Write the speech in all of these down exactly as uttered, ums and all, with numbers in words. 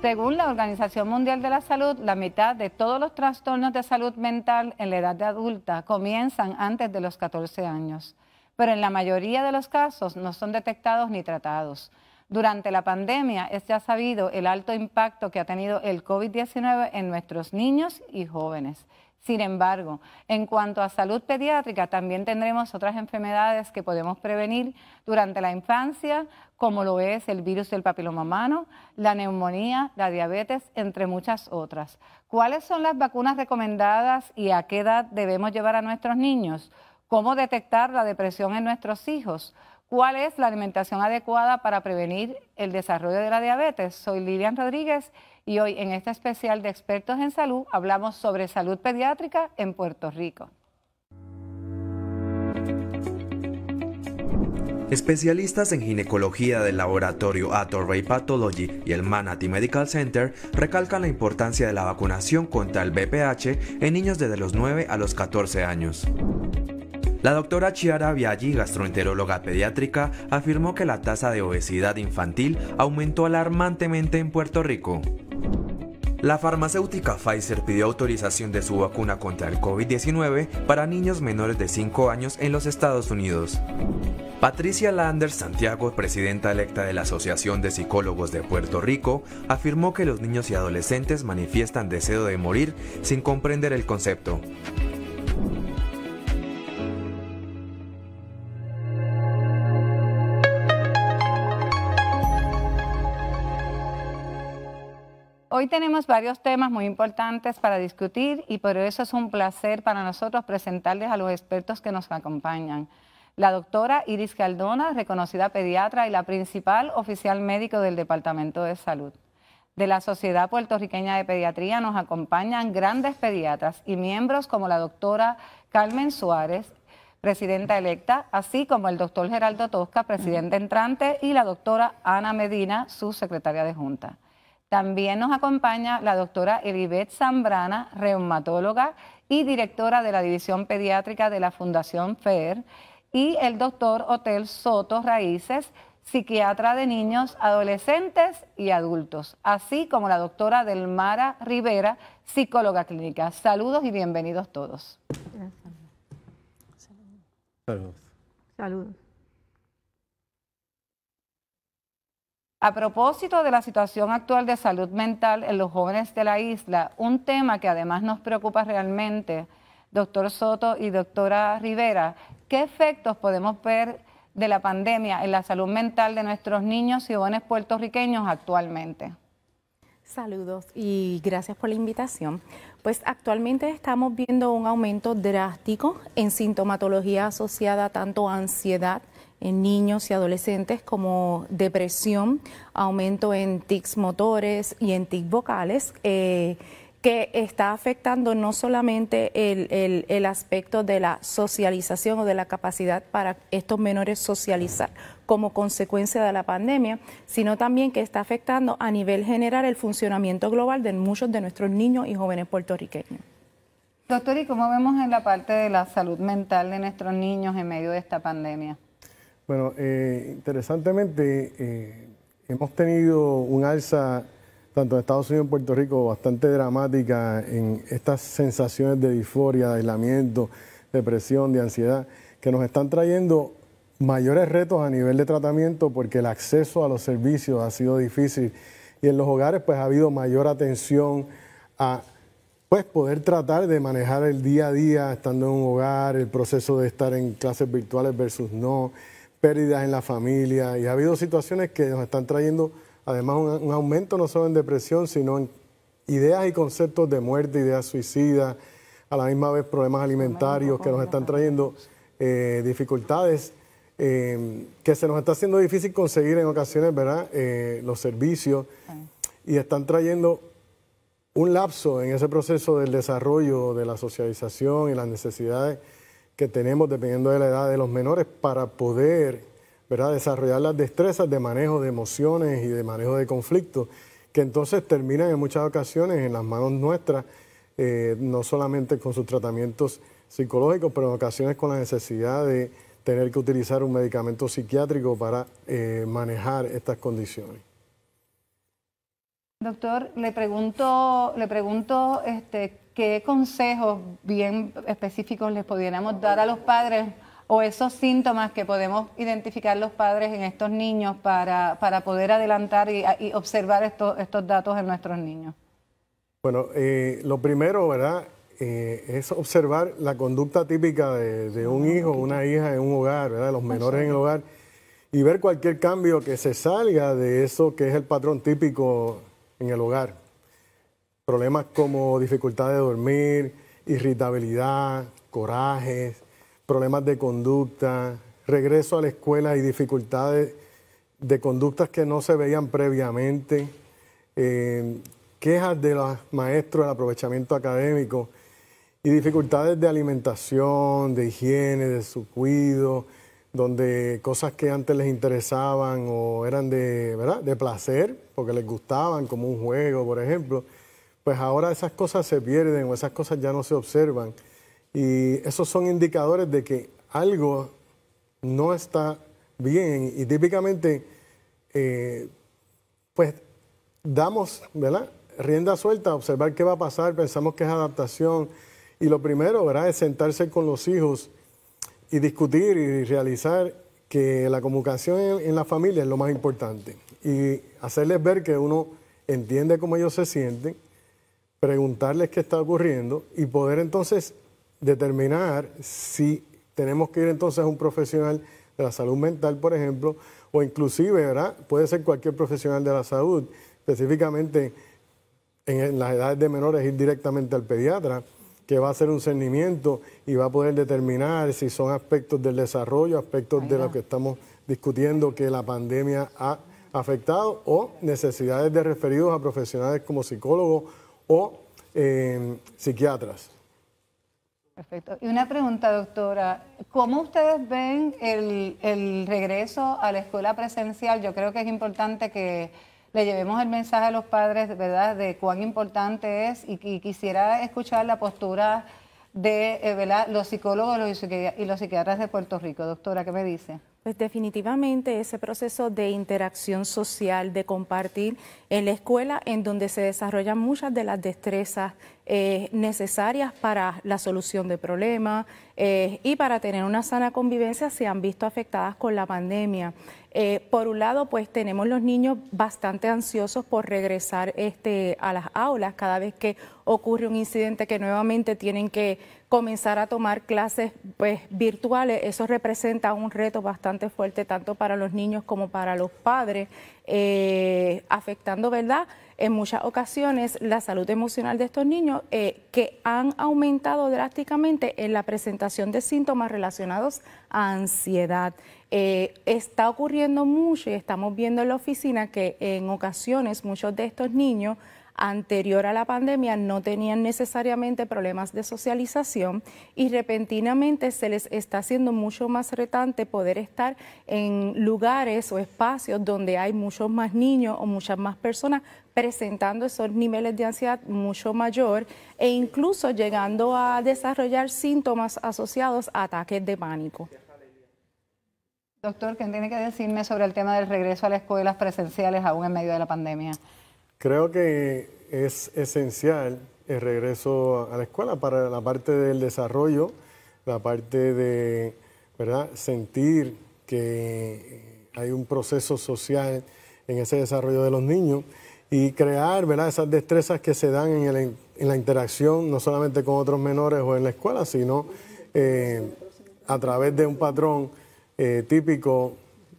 Según la Organización Mundial de la Salud, la mitad de todos los trastornos de salud mental en la edad de adulta comienzan antes de los catorce años, pero en la mayoría de los casos no son detectados ni tratados. Durante la pandemia es ya sabido el alto impacto que ha tenido el COVID diecinueve en nuestros niños y jóvenes. Sin embargo, en cuanto a salud pediátrica, también tendremos otras enfermedades que podemos prevenir durante la infancia, como lo es el virus del papiloma humano, la neumonía, la diabetes, entre muchas otras. ¿Cuáles son las vacunas recomendadas y a qué edad debemos llevar a nuestros niños? ¿Cómo detectar la depresión en nuestros hijos? ¿Cuál es la alimentación adecuada para prevenir el desarrollo de la diabetes? Soy Lilian Rodríguez y hoy en este especial de Expertos en Salud hablamos sobre salud pediátrica en Puerto Rico. Especialistas en ginecología del laboratorio Ator Ray Pathology y el Manatee Medical Center recalcan la importancia de la vacunación contra el B P H en niños desde los nueve a los catorce años. La doctora Chiara Viaggi, gastroenteróloga pediátrica, afirmó que la tasa de obesidad infantil aumentó alarmantemente en Puerto Rico. La farmacéutica Pfizer pidió autorización de su vacuna contra el COVID diecinueve para niños menores de cinco años en los Estados Unidos. Patricia Landers Santiago, presidenta electa de la Asociación de Psicólogos de Puerto Rico, afirmó que los niños y adolescentes manifiestan deseo de morir sin comprender el concepto. Hoy tenemos varios temas muy importantes para discutir y por eso es un placer para nosotros presentarles a los expertos que nos acompañan. La doctora Iris Galdona, reconocida pediatra y la principal oficial médico del Departamento de Salud. De la Sociedad Puertorriqueña de Pediatría nos acompañan grandes pediatras y miembros como la doctora Carmen Suárez, presidenta electa, así como el doctor Geraldo Tosca, presidente entrante, y la doctora Ana Medina, su secretaria de Junta. También nos acompaña la doctora Elibet Zambrana, reumatóloga y directora de la División Pediátrica de la Fundación F E R, y el doctor Hotel Soto Raíces, psiquiatra de niños, adolescentes y adultos, así como la doctora Delmara Rivera, psicóloga clínica. Saludos y bienvenidos todos. Saludos. Saludos. A propósito de la situación actual de salud mental en los jóvenes de la isla, un tema que además nos preocupa realmente, doctor Soto y doctora Rivera, ¿qué efectos podemos ver de la pandemia en la salud mental de nuestros niños y jóvenes puertorriqueños actualmente? Saludos y gracias por la invitación. Pues actualmente estamos viendo un aumento drástico en sintomatología asociada tanto a ansiedad en niños y adolescentes como depresión, aumento en tics motores y en tics vocales, eh, que está afectando no solamente el, el, el aspecto de la socialización o de la capacidad para estos menores socializar como consecuencia de la pandemia, sino también que está afectando a nivel general el funcionamiento global de muchos de nuestros niños y jóvenes puertorriqueños. Doctor, ¿y cómo vemos en la parte de la salud mental de nuestros niños en medio de esta pandemia? Bueno, eh, interesantemente eh, hemos tenido un alza tanto en Estados Unidos como en Puerto Rico bastante dramática en estas sensaciones de disforia, de aislamiento, depresión, de ansiedad, que nos están trayendo mayores retos a nivel de tratamiento porque el acceso a los servicios ha sido difícil y en los hogares pues ha habido mayor atención a pues poder tratar de manejar el día a día estando en un hogar, el proceso de estar en clases virtuales versus no, pérdidas en la familia, y ha habido situaciones que nos están trayendo además un, un aumento no solo en depresión, sino en ideas y conceptos de muerte, ideas suicidas, a la misma vez problemas alimentarios que nos están trayendo eh, dificultades, eh, que se nos está haciendo difícil conseguir en ocasiones, ¿verdad?, eh, los servicios, y están trayendo un lapso en ese proceso del desarrollo de la socialización y las necesidades que tenemos dependiendo de la edad de los menores para poder, ¿verdad?, desarrollar las destrezas de manejo de emociones y de manejo de conflictos, que entonces terminan en muchas ocasiones en las manos nuestras, eh, no solamente con sus tratamientos psicológicos, pero en ocasiones con la necesidad de tener que utilizar un medicamento psiquiátrico para eh, manejar estas condiciones. Doctor, le pregunto, le pregunto este, qué consejos bien específicos les pudiéramos dar a los padres o esos síntomas que podemos identificar los padres en estos niños para, para poder adelantar y, y observar estos, estos datos en nuestros niños. Bueno, eh, lo primero, ¿verdad?, eh, es observar la conducta típica de, de un hijo o una hija en un hogar, ¿verdad?, los menores en el hogar, y ver cualquier cambio que se salga de eso que es el patrón típico en el hogar. Problemas como dificultad de dormir, irritabilidad, corajes, problemas de conducta, regreso a la escuela y dificultades de conductas que no se veían previamente, eh, quejas de los maestros del aprovechamiento académico y dificultades de alimentación, de higiene, de su cuidado, donde cosas que antes les interesaban o eran de, ¿verdad?, de placer, porque les gustaban, como un juego, por ejemplo, pues ahora esas cosas se pierden o esas cosas ya no se observan. Y esos son indicadores de que algo no está bien. Y típicamente, eh, pues, damos, ¿verdad?, rienda suelta a observar qué va a pasar, pensamos que es adaptación. Y lo primero, ¿verdad?, es sentarse con los hijos y discutir y realizar que la comunicación en, en la familia es lo más importante. Y hacerles ver que uno entiende cómo ellos se sienten, preguntarles qué está ocurriendo y poder entonces determinar si tenemos que ir entonces a un profesional de la salud mental, por ejemplo, o inclusive, ¿verdad?, puede ser cualquier profesional de la salud, específicamente en, en las edades de menores ir directamente al pediatra, que va a hacer un cernimiento y va a poder determinar si son aspectos del desarrollo, aspectos de lo que estamos discutiendo que la pandemia ha afectado, o necesidades de referidos a profesionales como psicólogos o eh, psiquiatras. Perfecto. Y una pregunta, doctora. ¿Cómo ustedes ven el, el regreso a la escuela presencial? Yo creo que es importante que le llevemos el mensaje a los padres, ¿verdad?, de cuán importante es, y, y quisiera escuchar la postura de eh, ¿verdad?, los psicólogos los psiqui- y los psiquiatras de Puerto Rico. Doctora, ¿qué me dice? Pues definitivamente ese proceso de interacción social, de compartir en la escuela, en donde se desarrollan muchas de las destrezas eh, necesarias para la solución de problemas eh, y para tener una sana convivencia, se han visto afectadas con la pandemia. Eh, por un lado, pues tenemos los niños bastante ansiosos por regresar este, a las aulas cada vez que ocurre un incidente, que nuevamente tienen que comenzar a tomar clases pues, virtuales. Eso representa un reto bastante fuerte tanto para los niños como para los padres, eh, afectando, ¿verdad?, en muchas ocasiones la salud emocional de estos niños, eh, que han aumentado drásticamente en la presentación de síntomas relacionados a ansiedad. Eh, está ocurriendo mucho y estamos viendo en la oficina que en ocasiones muchos de estos niños anterior a la pandemia no tenían necesariamente problemas de socialización y repentinamente se les está haciendo mucho más retante poder estar en lugares o espacios donde hay muchos más niños o muchas más personas presentando esos niveles de ansiedad mucho mayor e incluso llegando a desarrollar síntomas asociados a ataques de pánico. Doctor, ¿qué tiene que decirme sobre el tema del regreso a las escuelas presenciales aún en medio de la pandemia? Creo que es esencial el regreso a la escuela para la parte del desarrollo, la parte de, ¿verdad?, sentir que hay un proceso social en ese desarrollo de los niños y crear, ¿verdad?, esas destrezas que se dan en, el, en la interacción, no solamente con otros menores o en la escuela, sino eh, a través de un patrón eh, típico,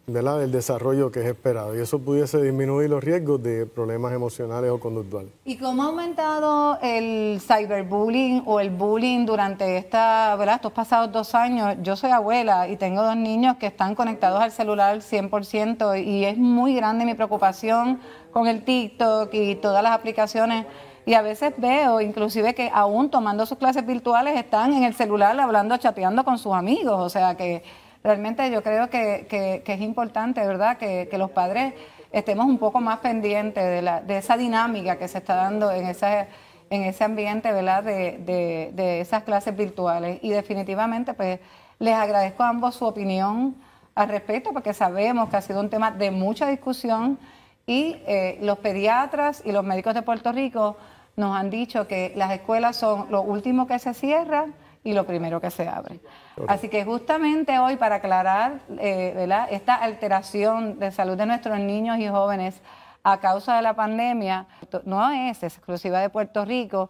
¿verdad?, del desarrollo que es esperado, y eso pudiese disminuir los riesgos de problemas emocionales o conductuales. ¿Y cómo ha aumentado el cyberbullying o el bullying durante esta, ¿verdad?, estos pasados dos años? Yo soy abuela y tengo dos niños que están conectados al celular cien por ciento y es muy grande mi preocupación con el TikTok y todas las aplicaciones. Y a veces veo inclusive que aún tomando sus clases virtuales están en el celular hablando, chateando con sus amigos, o sea que realmente yo creo que, que, que es importante, ¿verdad?, que, que los padres estemos un poco más pendientes de, la, de esa dinámica que se está dando en, esa, en ese ambiente, ¿verdad?, de, de, de esas clases virtuales. Y definitivamente, pues, les agradezco a ambos su opinión al respecto, porque sabemos que ha sido un tema de mucha discusión Y eh, los pediatras y los médicos de Puerto Rico nos han dicho que las escuelas son lo último que se cierran y lo primero que se abre. Así que justamente hoy, para aclarar eh, ¿verdad? esta alteración de salud de nuestros niños y jóvenes a causa de la pandemia, no es exclusiva de Puerto Rico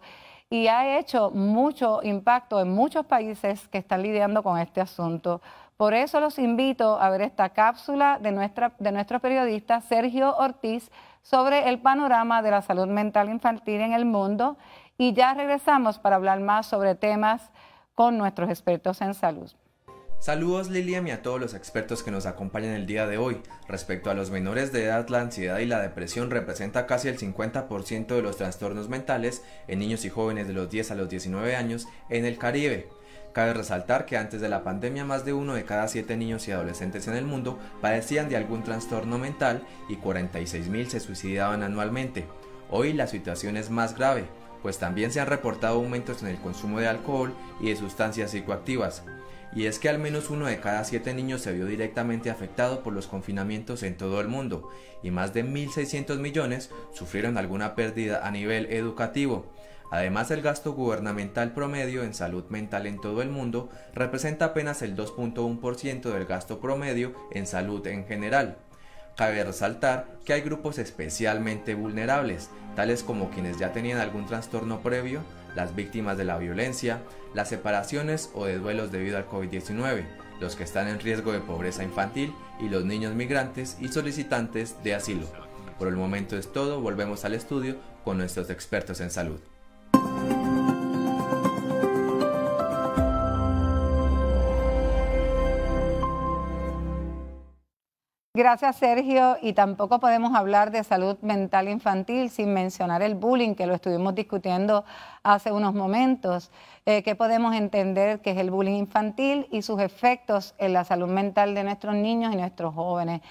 y ha hecho mucho impacto en muchos países que están lidiando con este asunto. Por eso los invito a ver esta cápsula de, nuestra, de nuestro periodista Sergio Ortiz sobre el panorama de la salud mental infantil en el mundo, y ya regresamos para hablar más sobre temas con nuestros expertos en salud. Saludos Lilian y a todos los expertos que nos acompañan el día de hoy. Respecto a los menores de edad, la ansiedad y la depresión representa casi el cincuenta por ciento de los trastornos mentales en niños y jóvenes de los diez a los diecinueve años en el Caribe. Cabe resaltar que antes de la pandemia más de uno de cada siete niños y adolescentes en el mundo padecían de algún trastorno mental y cuarenta y seis mil se suicidaban anualmente. Hoy la situación es más grave, pues también se han reportado aumentos en el consumo de alcohol y de sustancias psicoactivas. Y es que al menos uno de cada siete niños se vio directamente afectado por los confinamientos en todo el mundo, y más de mil seiscientos millones sufrieron alguna pérdida a nivel educativo. Además, el gasto gubernamental promedio en salud mental en todo el mundo representa apenas el dos punto uno por ciento del gasto promedio en salud en general. Cabe resaltar que hay grupos especialmente vulnerables, tales como quienes ya tenían algún trastorno previo, las víctimas de la violencia, las separaciones o de duelos debido al COVID diecinueve, los que están en riesgo de pobreza infantil y los niños migrantes y solicitantes de asilo. Por el momento es todo, volvemos al estudio con nuestros expertos en salud. Gracias, Sergio. Y tampoco podemos hablar de salud mental infantil sin mencionar el bullying, que lo estuvimos discutiendo hace unos momentos. Eh, ¿Qué podemos entender que es el bullying infantil y sus efectos en la salud mental de nuestros niños y nuestros jóvenes?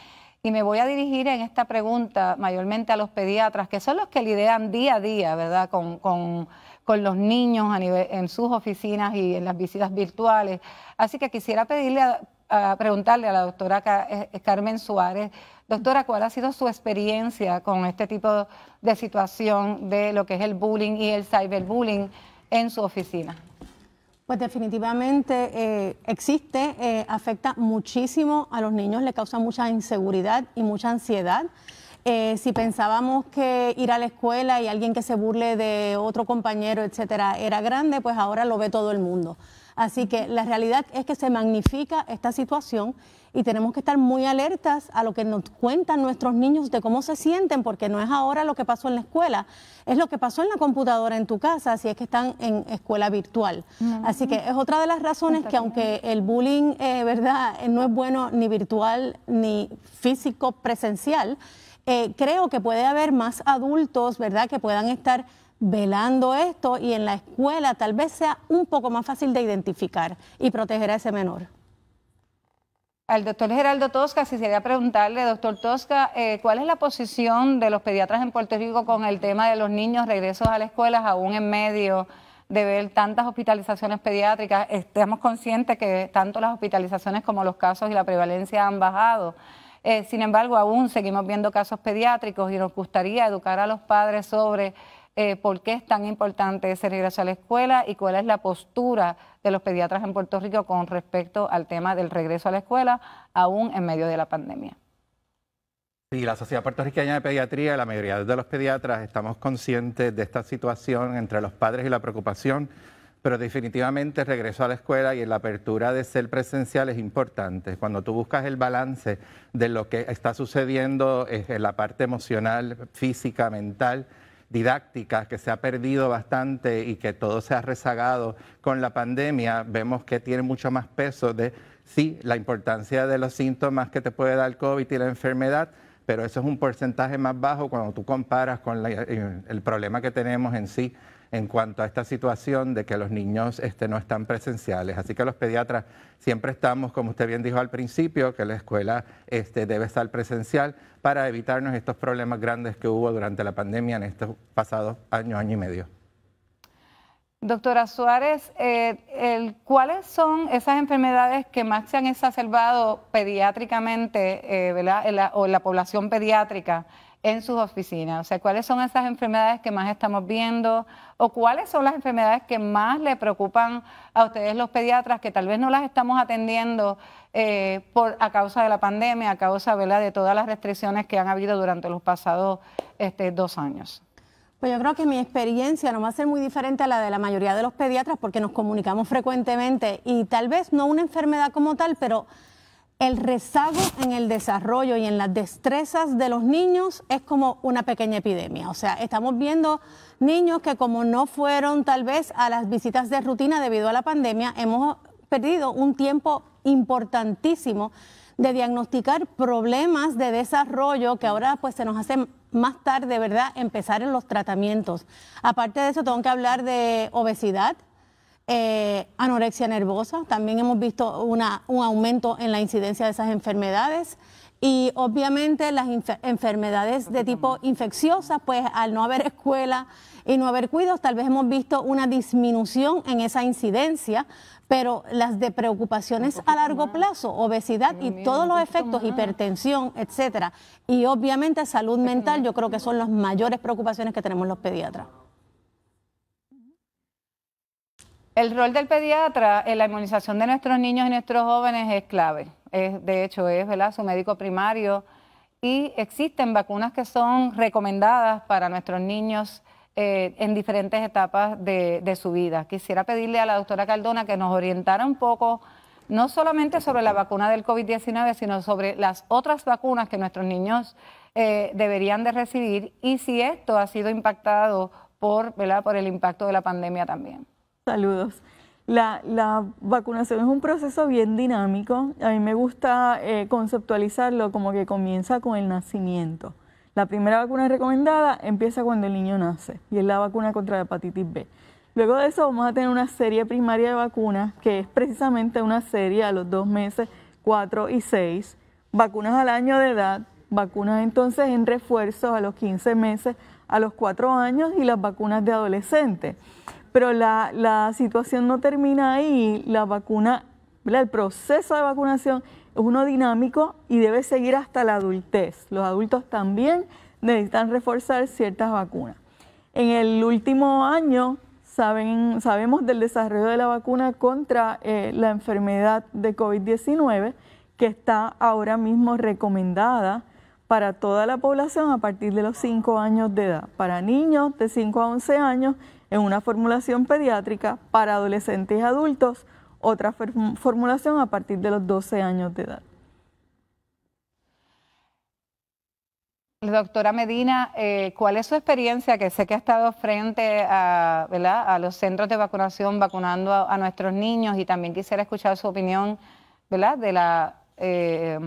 Y me voy a dirigir en esta pregunta mayormente a los pediatras, que son los que lidian día a día, ¿verdad?, con, con, con los niños a nivel, en sus oficinas y en las visitas virtuales. Así que quisiera pedirle a... a preguntarle a la doctora Carmen Suárez. Doctora, ¿cuál ha sido su experiencia con este tipo de situación de lo que es el bullying y el cyberbullying en su oficina? Pues definitivamente eh, existe, eh, afecta muchísimo a los niños, le causa mucha inseguridad y mucha ansiedad. Eh, si pensábamos que ir a la escuela y alguien que se burle de otro compañero, etcétera, era grande, pues ahora lo ve todo el mundo. Así que la realidad es que se magnifica esta situación y tenemos que estar muy alertas a lo que nos cuentan nuestros niños de cómo se sienten, porque no es ahora lo que pasó en la escuela, es lo que pasó en la computadora en tu casa, si es que están en escuela virtual. Uh-huh. Así que es otra de las razones que aunque el bullying, eh, verdad, no es bueno ni virtual ni físico presencial, eh, creo que puede haber más adultos, verdad, que puedan estar velando esto, y en la escuela tal vez sea un poco más fácil de identificar y proteger a ese menor. Al doctor Geraldo Tosca, si quería preguntarle, doctor Tosca, eh, ¿cuál es la posición de los pediatras en Puerto Rico con el tema de los niños regresos a la escuela, aún en medio de ver tantas hospitalizaciones pediátricas? Estamos conscientes que tanto las hospitalizaciones como los casos y la prevalencia han bajado. Eh, sin embargo, aún seguimos viendo casos pediátricos y nos gustaría educar a los padres sobre Eh, por qué es tan importante ese regreso a la escuela y cuál es la postura de los pediatras en Puerto Rico con respecto al tema del regreso a la escuela, aún en medio de la pandemia. Sí, la Sociedad Puertorriqueña de Pediatría, la mayoría de los pediatras estamos conscientes de esta situación entre los padres y la preocupación, pero definitivamente el regreso a la escuela y la apertura de ser presencial es importante. Cuando tú buscas el balance de lo que está sucediendo en la parte emocional, física, mental, didácticas que se ha perdido bastante y que todo se ha rezagado con la pandemia, vemos que tiene mucho más peso de, sí, la importancia de los síntomas que te puede dar COVID y la enfermedad, pero eso es un porcentaje más bajo cuando tú comparas con la, el problema que tenemos en sí en cuanto a esta situación de que los niños este, no están presenciales. Así que los pediatras siempre estamos, como usted bien dijo al principio, que la escuela este, debe estar presencial para evitarnos estos problemas grandes que hubo durante la pandemia en estos pasados años, año y medio. Doctora Suárez, eh, el, ¿cuáles son esas enfermedades que más se han exacerbado pediátricamente eh, ¿verdad? En la, o en la población pediátrica en sus oficinas. O sea, ¿cuáles son esas enfermedades que más estamos viendo? ¿O cuáles son las enfermedades que más le preocupan a ustedes los pediatras, que tal vez no las estamos atendiendo eh, por, a causa de la pandemia, a causa, ¿verdad?, de todas las restricciones que han habido durante los pasados este, dos años? Pues yo creo que mi experiencia no va a ser muy diferente a la de la mayoría de los pediatras, porque nos comunicamos frecuentemente y tal vez no una enfermedad como tal, pero el rezago en el desarrollo y en las destrezas de los niños es como una pequeña epidemia. O sea, estamos viendo niños que, como no fueron tal vez a las visitas de rutina debido a la pandemia, hemos perdido un tiempo importantísimo de diagnosticar problemas de desarrollo que ahora pues se nos hace más tarde, ¿verdad?, empezar en los tratamientos. Aparte de eso, tengo que hablar de obesidad, eh, anorexia nerviosa. También hemos visto una, un aumento en la incidencia de esas enfermedades. Y obviamente las enfermedades de tipo infecciosas, pues al no haber escuela y no haber cuidados, tal vez hemos visto una disminución en esa incidencia, pero las de preocupaciones a largo plazo, obesidad y todos los efectos, hipertensión, etcétera, y obviamente salud mental, yo creo que son las mayores preocupaciones que tenemos los pediatras. El rol del pediatra en la inmunización de nuestros niños y nuestros jóvenes es clave. Es, de hecho, es, ¿verdad?, su médico primario, y existen vacunas que son recomendadas para nuestros niños eh, en diferentes etapas de, de su vida. Quisiera pedirle a la doctora Galdona que nos orientara un poco, no solamente sobre la vacuna del COVID diecinueve, sino sobre las otras vacunas que nuestros niños eh, deberían de recibir, y si esto ha sido impactado por, ¿verdad?, por el impacto de la pandemia también. Saludos. La, la vacunación es un proceso bien dinámico. A mí me gusta eh, conceptualizarlo como que comienza con el nacimiento. La primera vacuna recomendada empieza cuando el niño nace, y es la vacuna contra la hepatitis B. Luego de eso vamos a tener una serie primaria de vacunas, que es precisamente una serie a los dos meses, cuatro y seis, vacunas al año de edad, vacunas entonces en refuerzos a los quince meses, a los cuatro años, y las vacunas de adolescentes. Pero la, la situación no termina ahí. La vacuna, ¿verdad?, el proceso de vacunación es uno dinámico y debe seguir hasta la adultez. Los adultos también necesitan reforzar ciertas vacunas. En el último año saben, sabemos del desarrollo de la vacuna contra eh, la enfermedad de COVID diecinueve, que está ahora mismo recomendada para toda la población a partir de los cinco años de edad. Para niños de cinco a once años, en una formulación pediátrica; para adolescentes y adultos, otra formulación a partir de los doce años de edad. Doctora Medina, eh, ¿cuál es su experiencia? Que sé que ha estado frente a, ¿verdad?, a los centros de vacunación vacunando a, a nuestros niños, y también quisiera escuchar su opinión, ¿verdad?, de la, eh,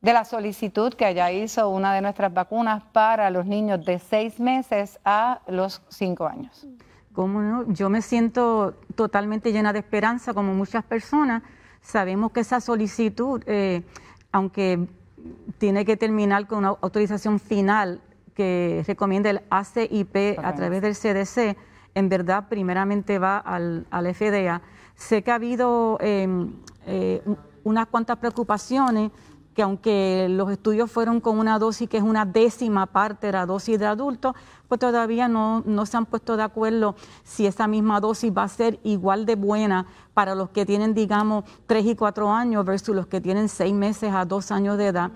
de la solicitud que allá hizo una de nuestras vacunas para los niños de seis meses a los cinco años. Cómo no, yo me siento totalmente llena de esperanza, como muchas personas. Sabemos que esa solicitud, eh, aunque tiene que terminar con una autorización final que recomienda el A C I P a través del C D C, en verdad primeramente va al, al F D A. Sé que ha habido eh, eh, unas cuantas preocupaciones, que aunque los estudios fueron con una dosis que es una décima parte de la dosis de adultos, pues todavía no, no se han puesto de acuerdo si esa misma dosis va a ser igual de buena para los que tienen, digamos, tres y cuatro años versus los que tienen seis meses a dos años de edad.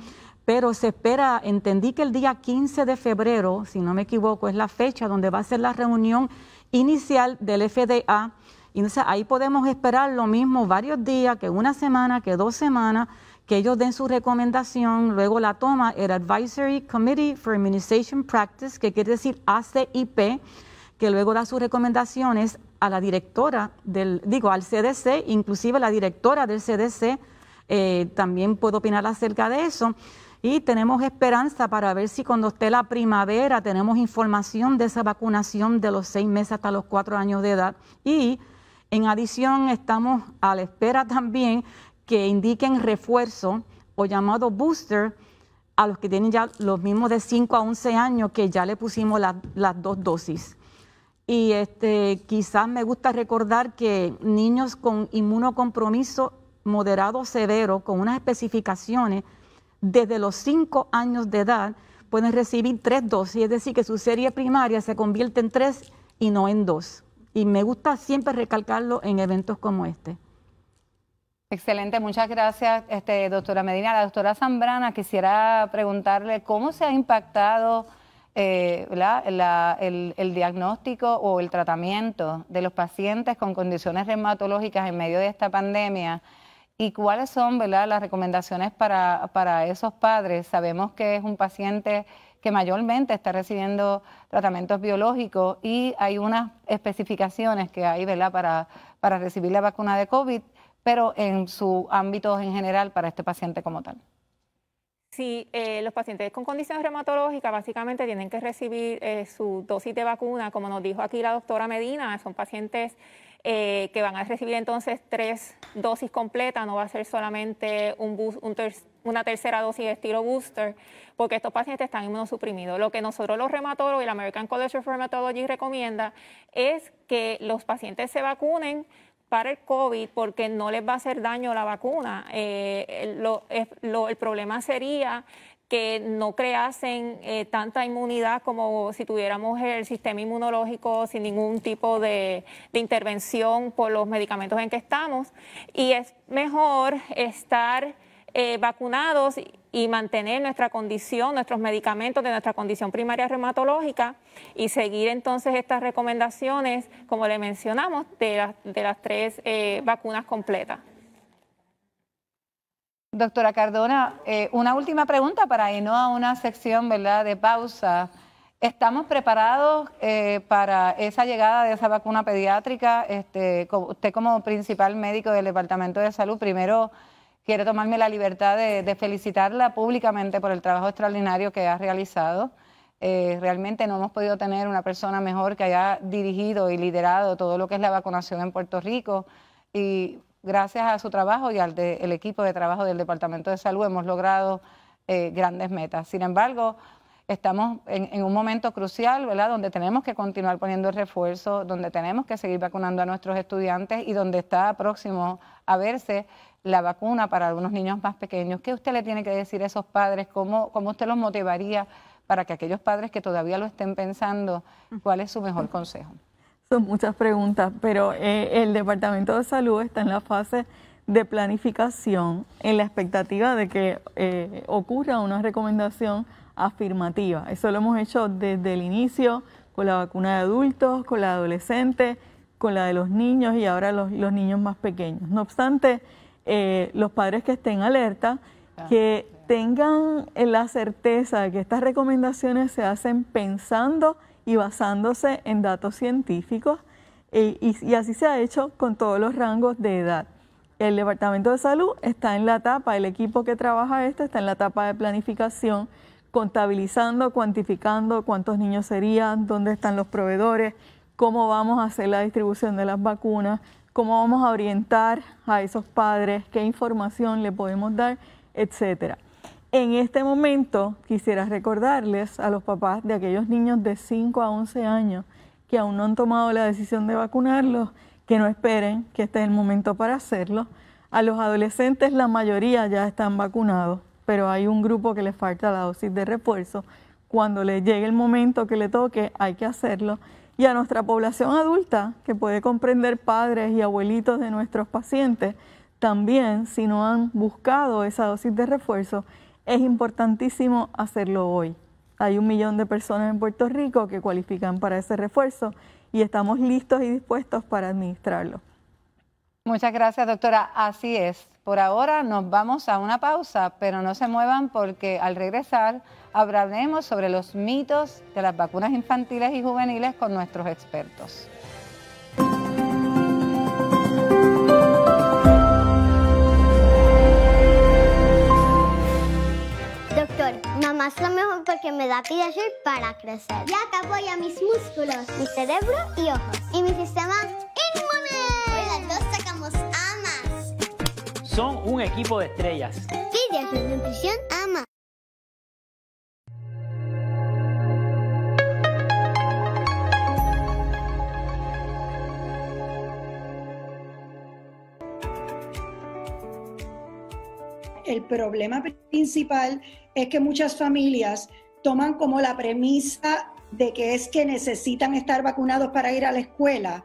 Pero se espera, entendí que el día quince de febrero, si no me equivoco, es la fecha donde va a ser la reunión inicial del F D A. Y entonces ahí podemos esperar lo mismo varios días, que una semana, que dos semanas, que ellos den su recomendación. Luego la toma el Advisory Committee for Immunization Practice, que quiere decir A C I P, que luego da sus recomendaciones a la directora, del, digo, al C D C, inclusive la directora del C D C, eh, también puedo opinar acerca de eso. Y tenemos esperanza para ver si cuando esté la primavera tenemos información de esa vacunación de los seis meses hasta los cuatro años de edad. Y en adición estamos a la espera también que indiquen refuerzo o llamado booster a los que tienen ya los mismos de cinco a once años, que ya le pusimos la, las dos dosis. Y este, quizás me gusta recordar que niños con inmunocompromiso moderado o severo, con unas especificaciones, desde los cinco años de edad pueden recibir tres dosis, es decir, que su serie primaria se convierte en tres y no en dos. Y me gusta siempre recalcarlo en eventos como este. Excelente, muchas gracias, este, doctora Medina. La doctora Zambrana, quisiera preguntarle cómo se ha impactado eh, la, la, el, el diagnóstico o el tratamiento de los pacientes con condiciones reumatológicas en medio de esta pandemia y cuáles son, ¿verdad?, las recomendaciones para, para esos padres. Sabemos que es un paciente que mayormente está recibiendo tratamientos biológicos y hay unas especificaciones que hay, ¿verdad?, para, para recibir la vacuna de COVID, pero en su ámbito en general para este paciente como tal. Sí, eh, los pacientes con condiciones reumatológicas básicamente tienen que recibir eh, su dosis de vacuna, como nos dijo aquí la doctora Medina. Son pacientes eh, que van a recibir entonces tres dosis completas, no va a ser solamente un, bus, un ter, una tercera dosis de estilo booster, porque estos pacientes están inmunosuprimidos. Lo que nosotros los reumatólogos y el American College of Rheumatology recomienda es que los pacientes se vacunen para el COVID, porque no les va a hacer daño la vacuna. Eh, lo, es, lo, el problema sería que no creasen eh, tanta inmunidad como si tuviéramos el sistema inmunológico sin ningún tipo de, de intervención por los medicamentos en que estamos. Y es mejor estar eh, vacunados y mantener nuestra condición, nuestros medicamentos de nuestra condición primaria reumatológica y seguir entonces estas recomendaciones, como le mencionamos, de, la, de las tres eh, vacunas completas. Doctora Cardona, eh, una última pregunta para irnos a una sección, ¿verdad?, de pausa. ¿Estamos preparados eh, para esa llegada de esa vacuna pediátrica? Este, usted como principal médico del Departamento de Salud, primero, quiero tomarme la libertad de, de felicitarla públicamente por el trabajo extraordinario que ha realizado. Eh, realmente no hemos podido tener una persona mejor que haya dirigido y liderado todo lo que es la vacunación en Puerto Rico. Y gracias a su trabajo y al de, el equipo de trabajo del Departamento de Salud hemos logrado eh, grandes metas. Sin embargo, estamos en, en un momento crucial, ¿verdad?, donde tenemos que continuar poniendo el refuerzo, donde tenemos que seguir vacunando a nuestros estudiantes y donde está próximo a verse la vacuna para algunos niños más pequeños. ¿Qué usted le tiene que decir a esos padres? ¿Cómo, cómo usted los motivaría para que aquellos padres que todavía lo estén pensando, cuál es su mejor consejo? Son muchas preguntas, pero eh, el Departamento de Salud está en la fase de planificación, en la expectativa de que eh, ocurra una recomendación afirmativa. Eso lo hemos hecho desde el inicio, con la vacuna de adultos, con la de adolescentes, con la de los niños y ahora los, los niños más pequeños. No obstante, Eh, los padres que estén alerta, que tengan la certeza de que estas recomendaciones se hacen pensando y basándose en datos científicos eh, y, y así se ha hecho con todos los rangos de edad. El Departamento de Salud está en la etapa, el equipo que trabaja esto está en la etapa de planificación, contabilizando, cuantificando cuántos niños serían, dónde están los proveedores, cómo vamos a hacer la distribución de las vacunas, cómo vamos a orientar a esos padres, qué información le podemos dar, etcétera. En este momento quisiera recordarles a los papás de aquellos niños de cinco a once años que aún no han tomado la decisión de vacunarlos, que no esperen, que este es el momento para hacerlo. A los adolescentes la mayoría ya están vacunados, pero hay un grupo que les falta la dosis de refuerzo. Cuando les llegue el momento que le toque, hay que hacerlo. Y a nuestra población adulta, que puede comprender padres y abuelitos de nuestros pacientes, también si no han buscado esa dosis de refuerzo, es importantísimo hacerlo hoy. Hay un millón de personas en Puerto Rico que cualifican para ese refuerzo y estamos listos y dispuestos para administrarlo. Muchas gracias, doctora. Así es. Por ahora nos vamos a una pausa, pero no se muevan porque al regresar hablaremos sobre los mitos de las vacunas infantiles y juveniles con nuestros expertos. Doctor, mamá es lo mejor porque me da pediatría para crecer. Ya que apoya mis músculos, mi cerebro y ojos, y mi sistema inmune. Hoy las dos sacamos AMAS. Son un equipo de estrellas. Pediatría, nutrición, AMAS. El problema principal es que muchas familias toman como la premisa de que es que necesitan estar vacunados para ir a la escuela,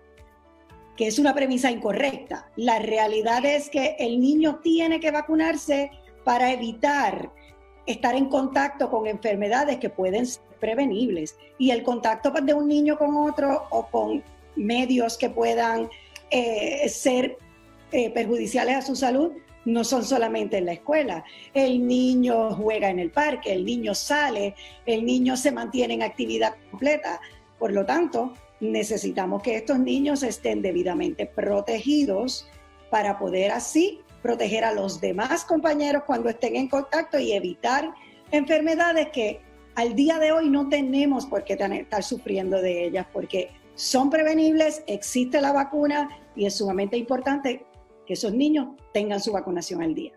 que es una premisa incorrecta. La realidad es que el niño tiene que vacunarse para evitar estar en contacto con enfermedades que pueden ser prevenibles. Y el contacto de un niño con otro o con medios que puedan eh, ser eh, perjudiciales a su salud no son solamente en la escuela. El niño juega en el parque, el niño sale, el niño se mantiene en actividad completa. Por lo tanto, necesitamos que estos niños estén debidamente protegidos para poder así proteger a los demás compañeros cuando estén en contacto y evitar enfermedades que al día de hoy no tenemos por qué estar sufriendo de ellas, porque son prevenibles, existe la vacuna y es sumamente importante que esos niños tengan su vacunación al día.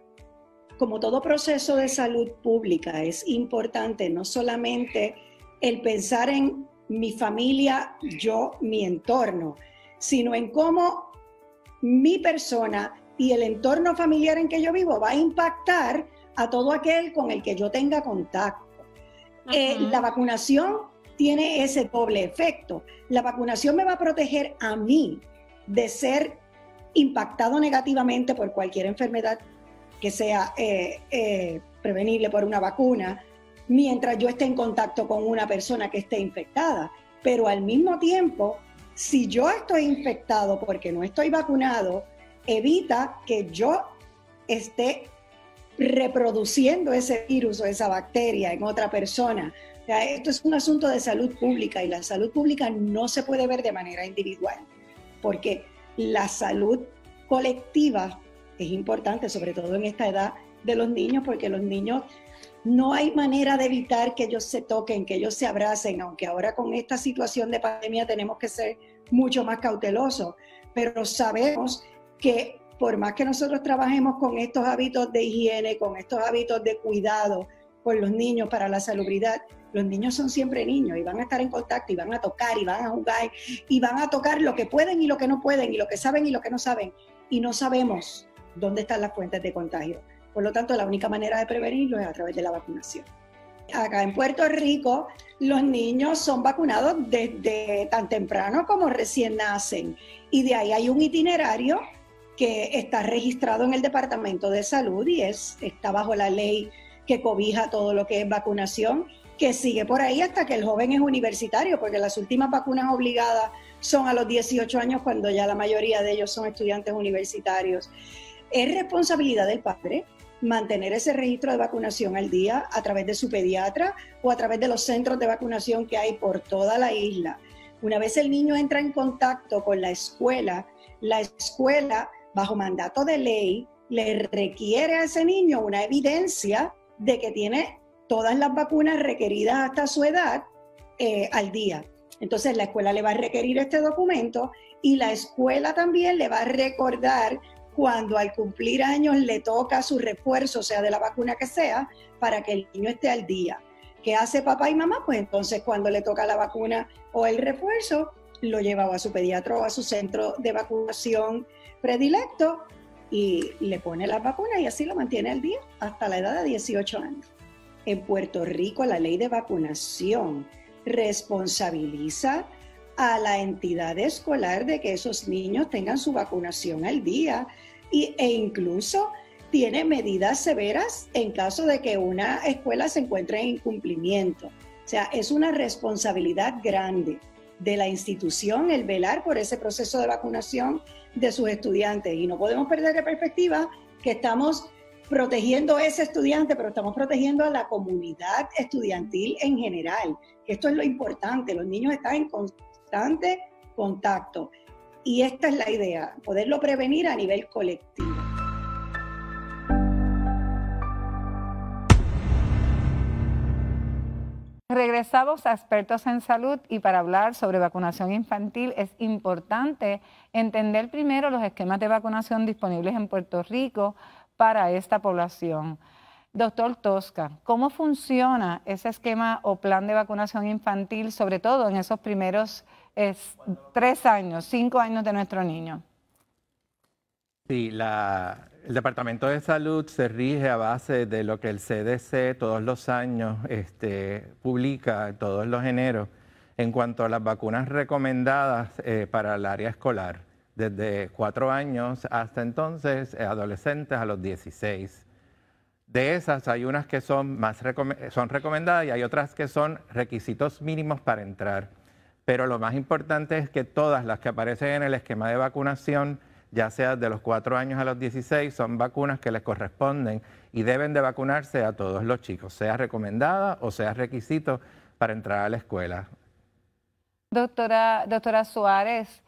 Como todo proceso de salud pública, es importante no solamente el pensar en mi familia, yo, mi entorno, sino en cómo mi persona y el entorno familiar en que yo vivo va a impactar a todo aquel con el que yo tenga contacto. Uh-huh. eh, la vacunación tiene ese doble efecto. La vacunación me va a proteger a mí de ser impactado negativamente por cualquier enfermedad que sea eh, eh, prevenible por una vacuna, mientras yo esté en contacto con una persona que esté infectada. Pero al mismo tiempo, si yo estoy infectado porque no estoy vacunado, evita que yo esté reproduciendo ese virus o esa bacteria en otra persona. O sea, esto es un asunto de salud pública y la salud pública no se puede ver de manera individual, porque la salud colectiva es importante, sobre todo en esta edad de los niños, porque los niños no hay manera de evitar que ellos se toquen, que ellos se abracen, aunque ahora con esta situación de pandemia tenemos que ser mucho más cautelosos. Pero sabemos que por más que nosotros trabajemos con estos hábitos de higiene, con estos hábitos de cuidado con los niños para la salubridad, los niños son siempre niños y van a estar en contacto y van a tocar y van a jugar y van a tocar lo que pueden y lo que no pueden y lo que saben y lo que no saben. Y no sabemos dónde están las fuentes de contagio. Por lo tanto, la única manera de prevenirlo es a través de la vacunación. Acá en Puerto Rico, los niños son vacunados desde tan temprano como recién nacen. Y de ahí hay un itinerario que está registrado en el Departamento de Salud y es, está bajo la ley que cobija todo lo que es vacunación, que sigue por ahí hasta que el joven es universitario, porque las últimas vacunas obligadas son a los dieciocho años, cuando ya la mayoría de ellos son estudiantes universitarios. Es responsabilidad del padre mantener ese registro de vacunación al día a través de su pediatra o a través de los centros de vacunación que hay por toda la isla. Una vez el niño entra en contacto con la escuela, la escuela, bajo mandato de ley, le requiere a ese niño una evidencia de que tiene todas las vacunas requeridas hasta su edad eh, al día. Entonces la escuela le va a requerir este documento y la escuela también le va a recordar cuando al cumplir años le toca su refuerzo, sea de la vacuna que sea, para que el niño esté al día. ¿Qué hace papá y mamá? Pues entonces cuando le toca la vacuna o el refuerzo, lo lleva o a su pediatra o a su centro de vacunación predilecto y le pone las vacunas y así lo mantiene al día hasta la edad de dieciocho años. En Puerto Rico, la ley de vacunación responsabiliza a la entidad escolar de que esos niños tengan su vacunación al día y, e incluso tiene medidas severas en caso de que una escuela se encuentre en incumplimiento. O sea, es una responsabilidad grande de la institución el velar por ese proceso de vacunación de sus estudiantes y no podemos perder de perspectiva que estamos protegiendo a ese estudiante, pero estamos protegiendo a la comunidad estudiantil en general. Esto es lo importante, los niños están en constante contacto. Y esta es la idea, poderlo prevenir a nivel colectivo. Regresamos a Expertos en Salud y para hablar sobre vacunación infantil es importante entender primero los esquemas de vacunación disponibles en Puerto Rico para esta población. Doctor Tosca, ¿cómo funciona ese esquema o plan de vacunación infantil, sobre todo en esos primeros es, tres años, cinco años de nuestro niño? Sí, la, El Departamento de Salud se rige a base de lo que el C D C todos los años este, publica, todos los eneros, en cuanto a las vacunas recomendadas eh, para el área escolar, desde cuatro años hasta entonces, adolescentes a los dieciséis. De esas hay unas que son, más recom son recomendadas y hay otras que son requisitos mínimos para entrar. Pero lo más importante es que todas las que aparecen en el esquema de vacunación, ya sea de los cuatro años a los dieciséis, son vacunas que les corresponden y deben de vacunarse a todos los chicos, sea recomendada o sea requisito para entrar a la escuela. Doctora, doctora Suárez,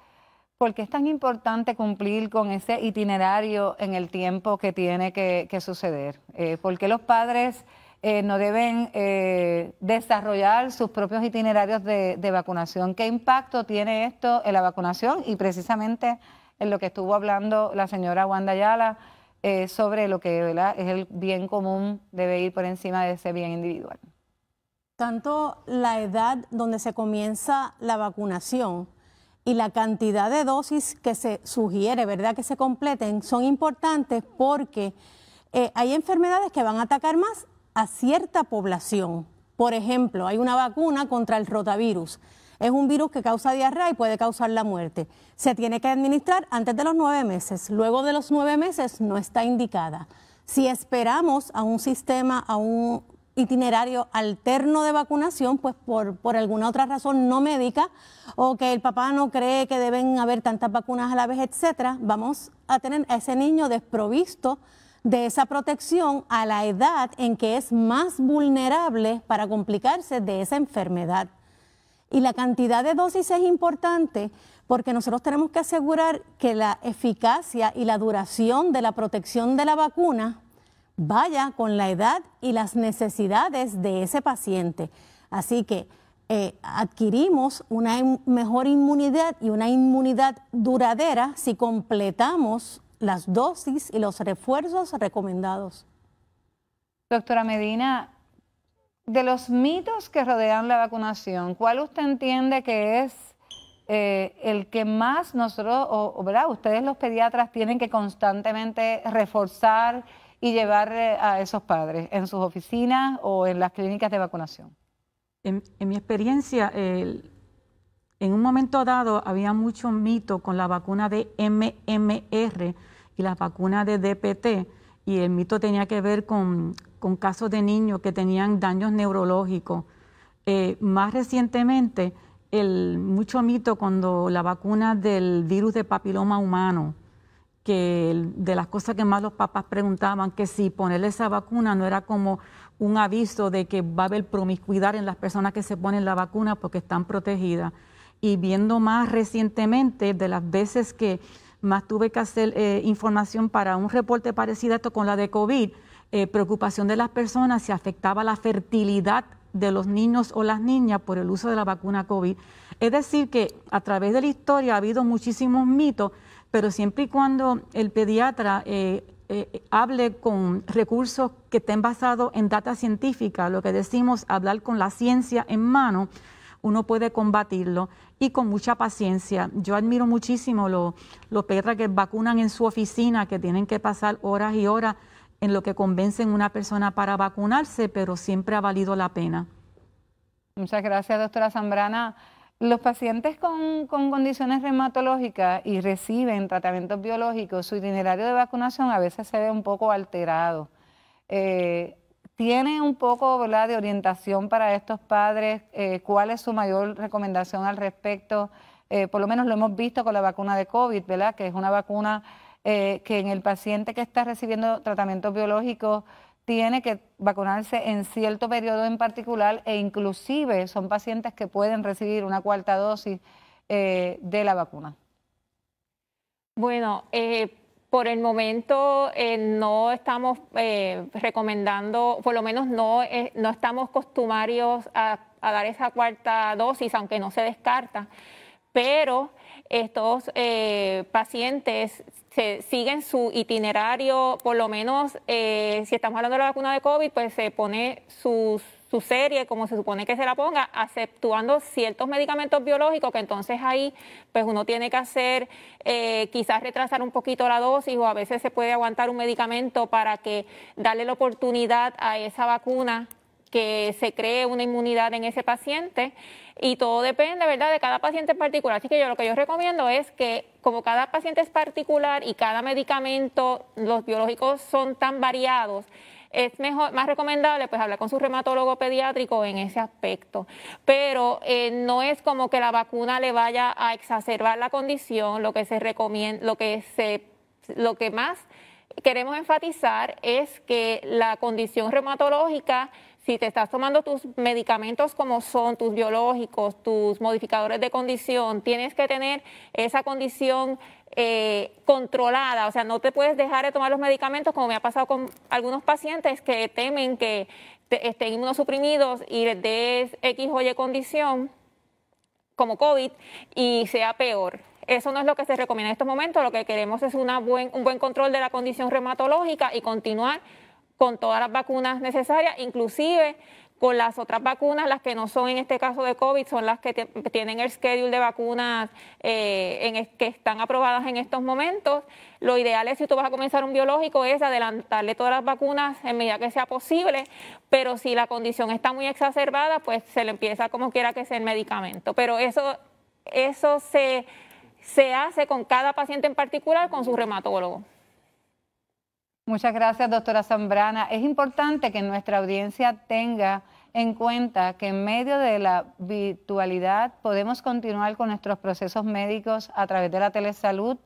¿por qué es tan importante cumplir con ese itinerario en el tiempo que tiene que, que suceder? Eh, ¿Por qué los padres eh, no deben eh, desarrollar sus propios itinerarios de, de vacunación? ¿Qué impacto tiene esto en la vacunación? Y precisamente en lo que estuvo hablando la señora Wanda Ayala eh, sobre lo que, ¿verdad?, es el bien común, debe ir por encima de ese bien individual. Tanto la edad donde se comienza la vacunación y la cantidad de dosis que se sugiere, ¿verdad?, que se completen, son importantes porque eh, hay enfermedades que van a atacar más a cierta población. Por ejemplo, hay una vacuna contra el rotavirus. Es un virus que causa diarrea y puede causar la muerte. Se tiene que administrar antes de los nueve meses. Luego de los nueve meses no está indicada. Si esperamos a un sistema, a un itinerario alterno de vacunación, pues por, por alguna otra razón no médica, o que el papá no cree que deben haber tantas vacunas a la vez, etcétera, vamos a tener a ese niño desprovisto de esa protección a la edad en que es más vulnerable para complicarse de esa enfermedad. Y la cantidad de dosis es importante porque nosotros tenemos que asegurar que la eficacia y la duración de la protección de la vacuna vaya con la edad y las necesidades de ese paciente. Así que eh, adquirimos una in- mejor inmunidad y una inmunidad duradera si completamos las dosis y los refuerzos recomendados. Doctora Medina, de los mitos que rodean la vacunación, ¿cuál usted entiende que es eh, el que más nosotros, o, o, ¿verdad?, ustedes los pediatras tienen que constantemente reforzar y llevar a esos padres en sus oficinas o en las clínicas de vacunación? En, en mi experiencia, el, en un momento dado había muchos mitos con la vacuna de M M R y la vacuna de D P T, y el mito tenía que ver con, con casos de niños que tenían daños neurológicos. Eh, más recientemente, el, mucho mito cuando la vacuna del virus de papiloma humano, que de las cosas que más los papás preguntaban, que si ponerle esa vacuna no era como un aviso de que va a haber promiscuidad en las personas que se ponen la vacuna porque están protegidas. Y viendo más recientemente, de las veces que más tuve que hacer eh, información para un reporte parecido a esto con la de COVID, eh, preocupación de las personas si afectaba la fertilidad de los niños o las niñas por el uso de la vacuna COVID. Es decir, que a través de la historia ha habido muchísimos mitos, pero siempre y cuando el pediatra eh, eh, hable con recursos que estén basados en data científica, lo que decimos hablar con la ciencia en mano, uno puede combatirlo y con mucha paciencia. Yo admiro muchísimo los, los pediatras que vacunan en su oficina, que tienen que pasar horas y horas en lo que convencen a una persona para vacunarse, pero siempre ha valido la pena. Muchas gracias, doctora Zambrana. Los pacientes con, con condiciones reumatológicas y reciben tratamientos biológicos, su itinerario de vacunación a veces se ve un poco alterado. Eh, ¿Tiene un poco, ¿verdad?, de orientación para estos padres? Eh, ¿Cuál es su mayor recomendación al respecto? Eh, por lo menos lo hemos visto con la vacuna de COVID, ¿verdad?, que es una vacuna eh, que en el paciente que está recibiendo tratamientos biológicos tiene que vacunarse en cierto periodo en particular, e inclusive son pacientes que pueden recibir una cuarta dosis eh, de la vacuna. Bueno, eh, por el momento eh, no estamos eh, recomendando, por lo menos no, eh, no estamos costumarios a, a dar esa cuarta dosis, aunque no se descarta, pero estos eh, pacientes se siguen su itinerario, por lo menos eh, si estamos hablando de la vacuna de COVID, pues se pone sus, su serie, como se supone que se la ponga, aceptuando ciertos medicamentos biológicos, que entonces ahí pues uno tiene que hacer, eh, quizás retrasar un poquito la dosis, o a veces se puede aguantar un medicamento para que darle la oportunidad a esa vacuna que se cree una inmunidad en ese paciente, y todo depende, ¿verdad?, de cada paciente en particular. Así que yo lo que yo recomiendo es que, como cada paciente es particular y cada medicamento, los biológicos son tan variados, es mejor, más recomendable pues hablar con su reumatólogo pediátrico en ese aspecto. Pero eh, no es como que la vacuna le vaya a exacerbar la condición. Lo que se recomienda, lo que se, lo que más queremos enfatizar es que la condición reumatológica, si te estás tomando tus medicamentos como son, tus biológicos, tus modificadores de condición, tienes que tener esa condición eh, controlada. O sea, no te puedes dejar de tomar los medicamentos, como me ha pasado con algunos pacientes que temen que te estén inmunosuprimidos y les des X o Y condición, como COVID, y sea peor. Eso no es lo que se recomienda en estos momentos. Lo que queremos es una buen, un buen control de la condición reumatológica y continuar con todas las vacunas necesarias, inclusive con las otras vacunas, las que no son en este caso de COVID, son las que tienen el schedule de vacunas eh, en es, que están aprobadas en estos momentos. Lo ideal es, si tú vas a comenzar un biológico, es adelantarle todas las vacunas en medida que sea posible, pero si la condición está muy exacerbada, pues se le empieza como quiera que sea el medicamento. Pero eso, eso se, se hace con cada paciente en particular, con su reumatólogo. Muchas gracias, doctora Zambrana. Es importante que nuestra audiencia tenga en cuenta que en medio de la virtualidad podemos continuar con nuestros procesos médicos a través de la telesalud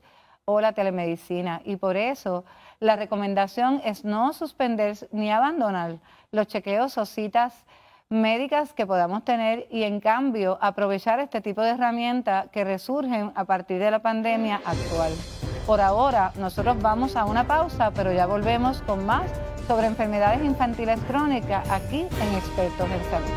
o la telemedicina, y por eso la recomendación es no suspender ni abandonar los chequeos o citas médicas que podamos tener, y en cambio aprovechar este tipo de herramientas que resurgen a partir de la pandemia actual. Por ahora, nosotros vamos a una pausa, pero ya volvemos con más sobre enfermedades infantiles crónicas aquí en Expertos en Salud.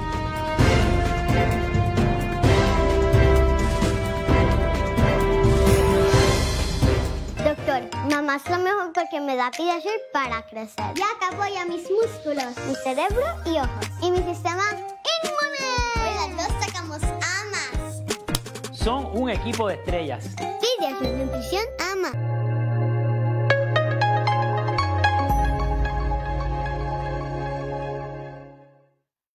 Doctor, mamá es lo mejor porque me da pediatría para crecer. Ya que apoya mis músculos, mi cerebro y ojos. Y mi sistema inmune. Hoy las dos sacamos amas. Son un equipo de estrellas. Pediatría, nutrición, ama.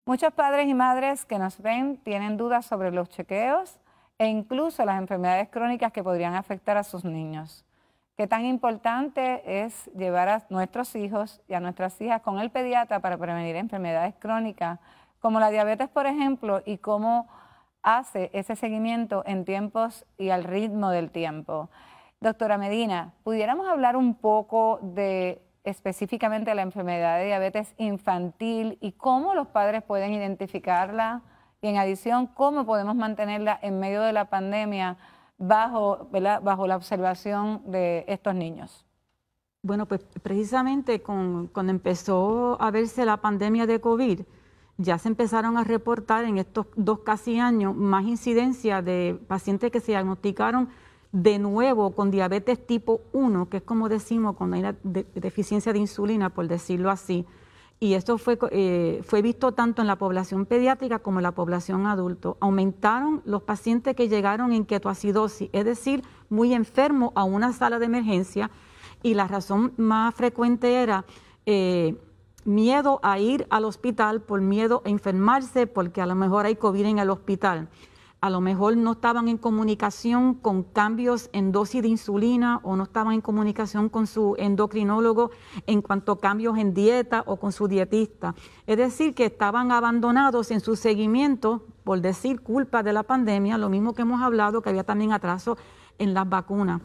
Muchos padres y madres que nos ven tienen dudas sobre los chequeos e incluso las enfermedades crónicas que podrían afectar a sus niños. Qué tan importante es llevar a nuestros hijos y a nuestras hijas con el pediatra para prevenir enfermedades crónicas, como la diabetes, por ejemplo, y cómo hace ese seguimiento en tiempos y al ritmo del tiempo. Doctora Medina, ¿pudiéramos hablar un poco de específicamente de la enfermedad de diabetes infantil y cómo los padres pueden identificarla? Y en adición, ¿cómo podemos mantenerla en medio de la pandemia bajo, ¿verdad?, bajo la observación de estos niños? Bueno, pues precisamente con, cuando empezó a verse la pandemia de COVID, ya se empezaron a reportar en estos dos casi años más incidencia de pacientes que se diagnosticaron de nuevo con diabetes tipo uno, que es como decimos cuando hay una de, deficiencia de insulina, por decirlo así. Y esto fue, eh, fue visto tanto en la población pediátrica como en la población adulto. Aumentaron los pacientes que llegaron en ketoacidosis, es decir, muy enfermos a una sala de emergencia, y la razón más frecuente era eh, miedo a ir al hospital, por miedo a enfermarse, porque a lo mejor hay COVID en el hospital. A lo mejor no estaban en comunicación con cambios en dosis de insulina, o no estaban en comunicación con su endocrinólogo en cuanto a cambios en dieta o con su dietista. Es decir, que estaban abandonados en su seguimiento, por decir culpa de la pandemia, lo mismo que hemos hablado, que había también atraso en las vacunas.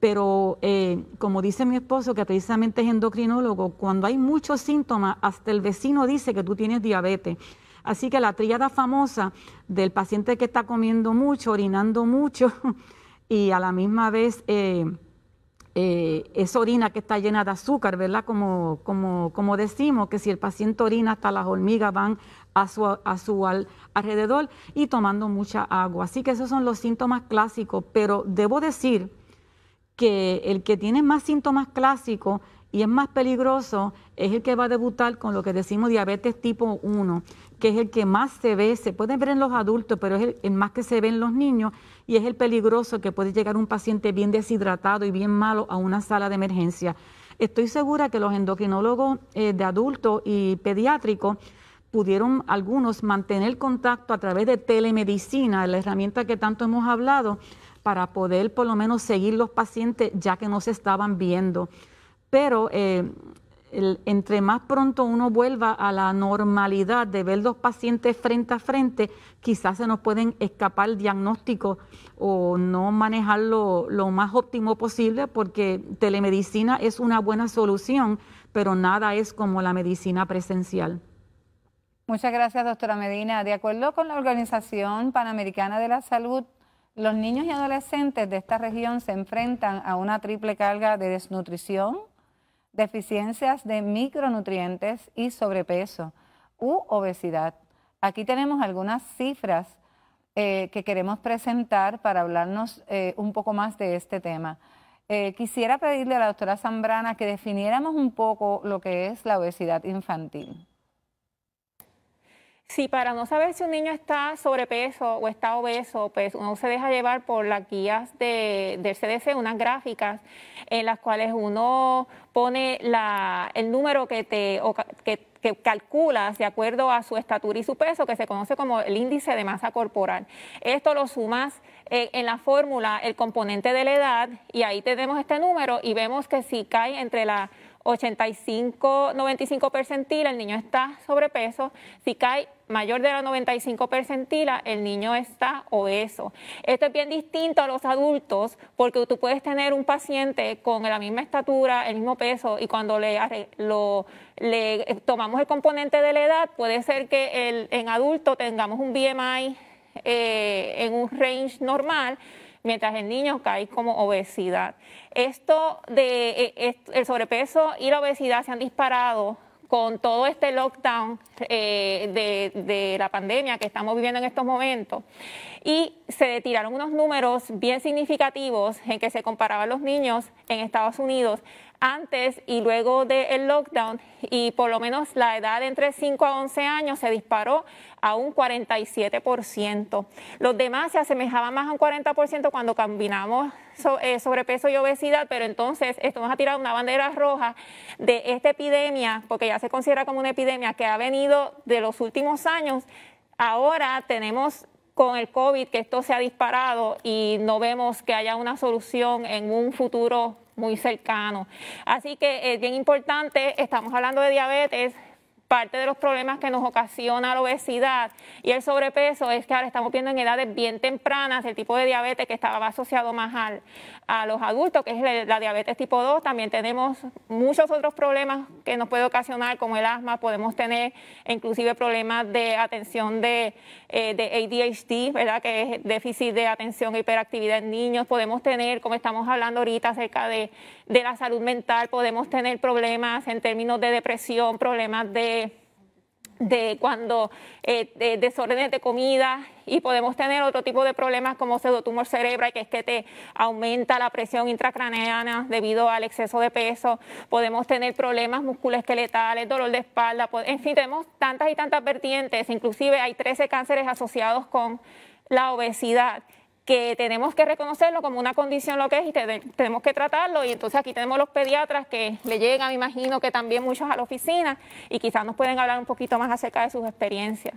Pero eh, como dice mi esposo, que precisamente es endocrinólogo, cuando hay muchos síntomas, hasta el vecino dice que tú tienes diabetes. Así que la tríada famosa del paciente que está comiendo mucho, orinando mucho, y a la misma vez eh, eh, esa orina que está llena de azúcar, ¿verdad? Como, como, como decimos, que si el paciente orina, hasta las hormigas van a su, a su al, alrededor, y tomando mucha agua. Así que esos son los síntomas clásicos, pero debo decir que el que tiene más síntomas clásicos y es más peligroso es el que va a debutar con lo que decimos diabetes tipo uno, que es el que más se ve, se puede ver en los adultos, pero es el, el más que se ve en los niños, y es el peligroso, que puede llegar un paciente bien deshidratado y bien malo a una sala de emergencia. Estoy segura que los endocrinólogos eh, de adultos y pediátricos pudieron algunos mantener contacto a través de telemedicina, la herramienta que tanto hemos hablado, para poder por lo menos seguir los pacientes ya que no se estaban viendo. Pero eh, el, entre más pronto uno vuelva a la normalidad de ver los pacientes frente a frente, quizás se nos pueden escapar diagnósticos o no manejarlo lo más óptimo posible, porque telemedicina es una buena solución, pero nada es como la medicina presencial. Muchas gracias, doctora Medina. De acuerdo con la Organización Panamericana de la Salud, los niños y adolescentes de esta región se enfrentan a una triple carga de desnutrición, deficiencias de micronutrientes y sobrepeso u obesidad. Aquí tenemos algunas cifras eh, que queremos presentar para hablarnos eh, un poco más de este tema. Eh, quisiera pedirle a la doctora Zambrana que definiéramos un poco lo que es la obesidad infantil. Sí, para no saber si un niño está sobrepeso o está obeso, pues uno se deja llevar por las guías de, del C D C, unas gráficas en las cuales uno pone la, el número que te o que, que calculas de acuerdo a su estatura y su peso, que se conoce como el índice de masa corporal. Esto lo sumas eh, en la fórmula, el componente de la edad, y ahí tenemos este número y vemos que si cae entre la ochenta y cinco, noventa y cinco percentila, el niño está sobrepeso. Si cae mayor de la noventa y cinco percentila, el niño está obeso. Esto es bien distinto a los adultos, porque tú puedes tener un paciente con la misma estatura, el mismo peso, y cuando le, lo, le tomamos el componente de la edad, puede ser que el, en adulto tengamos un B M I eh, en un range normal, mientras el niño cae como obesidad. Esto de el sobrepeso y la obesidad se han disparado con todo este lockdown eh, de, de la pandemia que estamos viviendo en estos momentos. Y se tiraron unos números bien significativos en que se comparaban los niños en Estados Unidos antes y luego del lockdown, y por lo menos la edad entre cinco a once años se disparó a un cuarenta y siete por ciento. Los demás se asemejaban más a un cuarenta por ciento cuando combinamos sobrepeso y obesidad, pero entonces esto nos ha tirado una bandera roja de esta epidemia, porque ya se considera como una epidemia que ha venido de los últimos años. Ahora tenemos con el COVID que esto se ha disparado y no vemos que haya una solución en un futuro muy cercano. Así que es bien importante, estamos hablando de diabetes, parte de los problemas que nos ocasiona la obesidad y el sobrepeso es que ahora estamos viendo en edades bien tempranas el tipo de diabetes que estaba asociado más al, a los adultos, que es la diabetes tipo dos. También tenemos muchos otros problemas que nos puede ocasionar, como el asma. Podemos tener inclusive problemas de atención de, eh, de A D H D, ¿verdad?, que es déficit de atención e hiperactividad en niños. Podemos tener, como estamos hablando ahorita acerca de, de la salud mental, podemos tener problemas en términos de depresión, problemas de de cuando eh, de desórdenes de comida, y podemos tener otro tipo de problemas como pseudotumor cerebral, que es que te aumenta la presión intracraneana debido al exceso de peso. Podemos tener problemas musculoesqueletales, dolor de espalda, en fin, tenemos tantas y tantas vertientes. Inclusive hay trece cánceres asociados con la obesidad, que tenemos que reconocerlo como una condición lo que es y te, tenemos que tratarlo. Y entonces aquí tenemos los pediatras que le llegan, me imagino que también muchos a la oficina, y quizás nos pueden hablar un poquito más acerca de sus experiencias.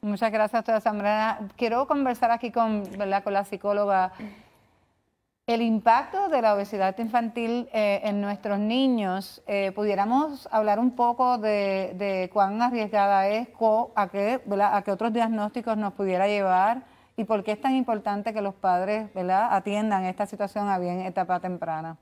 Muchas gracias, doctora Zambrana. Quiero conversar aquí con, ¿verdad?, con la psicóloga. El impacto de la obesidad infantil eh, en nuestros niños, eh, pudiéramos hablar un poco de, de cuán arriesgada es, a qué, ¿verdad?, a qué otros diagnósticos nos pudiera llevar. ¿Y por qué es tan importante que los padres, ¿verdad?, atiendan esta situación a bien en etapa temprana?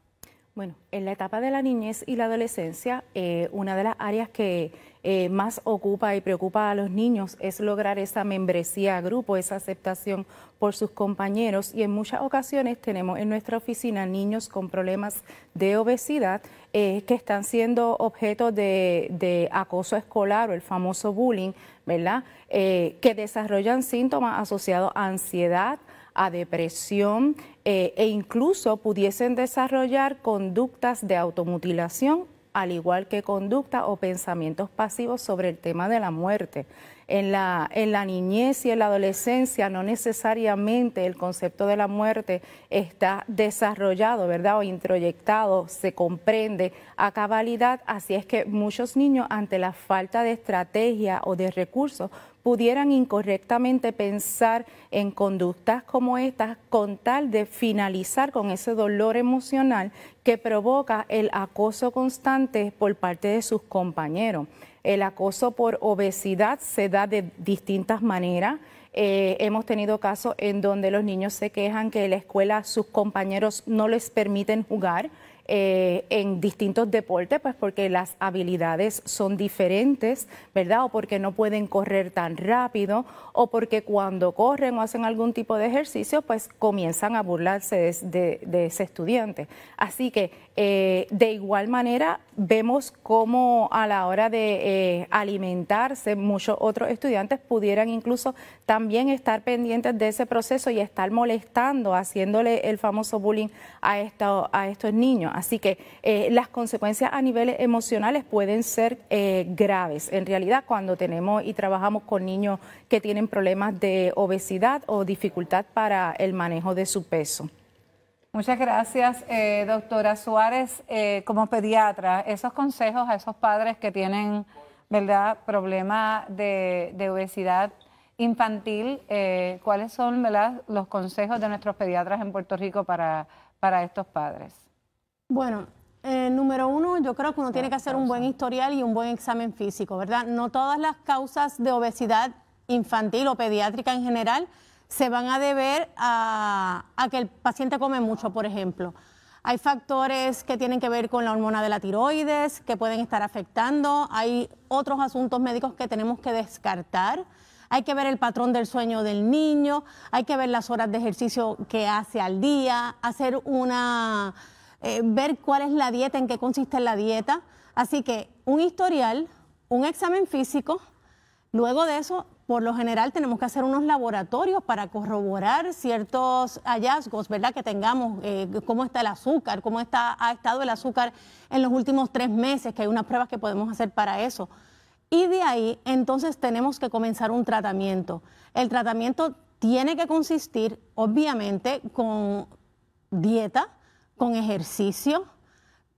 Bueno, en la etapa de la niñez y la adolescencia, eh, una de las áreas que eh, más ocupa y preocupa a los niños es lograr esa membresía a grupo, esa aceptación por sus compañeros, y en muchas ocasiones tenemos en nuestra oficina niños con problemas de obesidad eh, que están siendo objeto de, de acoso escolar o el famoso bullying, ¿verdad? Eh, que desarrollan síntomas asociados a ansiedad, a depresión eh, e incluso pudiesen desarrollar conductas de automutilación, al igual que conductas o pensamientos pasivos sobre el tema de la muerte. En la, en la niñez y en la adolescencia no necesariamente el concepto de la muerte está desarrollado, ¿verdad?, o introyectado, se comprende a cabalidad, así es que muchos niños, ante la falta de estrategia o de recursos, pudieran incorrectamente pensar en conductas como estas con tal de finalizar con ese dolor emocional que provoca el acoso constante por parte de sus compañeros. El acoso por obesidad se da de distintas maneras. Eh, hemos tenido casos en donde los niños se quejan que en la escuela sus compañeros no les permiten jugar eh, en distintos deportes, pues porque las habilidades son diferentes, ¿verdad? O porque no pueden correr tan rápido, o porque cuando corren o hacen algún tipo de ejercicio, pues comienzan a burlarse de, de, de ese estudiante. Así que eh, de igual manera vemos cómo a la hora de eh, alimentarse muchos otros estudiantes pudieran incluso también también estar pendientes de ese proceso y estar molestando, haciéndole el famoso bullying a, esta, a estos niños. Así que eh, las consecuencias a niveles emocionales pueden ser eh, graves. En realidad, cuando tenemos y trabajamos con niños que tienen problemas de obesidad o dificultad para el manejo de su peso. Muchas gracias, eh, doctora Suárez. Eh, como pediatra, esos consejos a esos padres que tienen, ¿verdad?, problema de, de obesidad infantil, eh, ¿cuáles son, ¿verdad?, los consejos de nuestros pediatras en Puerto Rico para, para estos padres? Bueno, eh, número uno, yo creo que uno tiene que hacer un buen historial y un buen examen físico, ¿verdad? No todas las causas de obesidad infantil o pediátrica en general se van a deber a, a que el paciente come mucho, por ejemplo. Hay factores que tienen que ver con la hormona de la tiroides que pueden estar afectando, hay otros asuntos médicos que tenemos que descartar. Hay que ver el patrón del sueño del niño, hay que ver las horas de ejercicio que hace al día, hacer una, eh, ver cuál es la dieta, en qué consiste la dieta. Así que un historial, un examen físico, luego de eso, por lo general tenemos que hacer unos laboratorios para corroborar ciertos hallazgos, ¿verdad?, que tengamos, eh, cómo está el azúcar, cómo está, ha estado el azúcar en los últimos tres meses, que hay unas pruebas que podemos hacer para eso. Y de ahí, entonces, tenemos que comenzar un tratamiento. El tratamiento tiene que consistir, obviamente, con dieta, con ejercicio,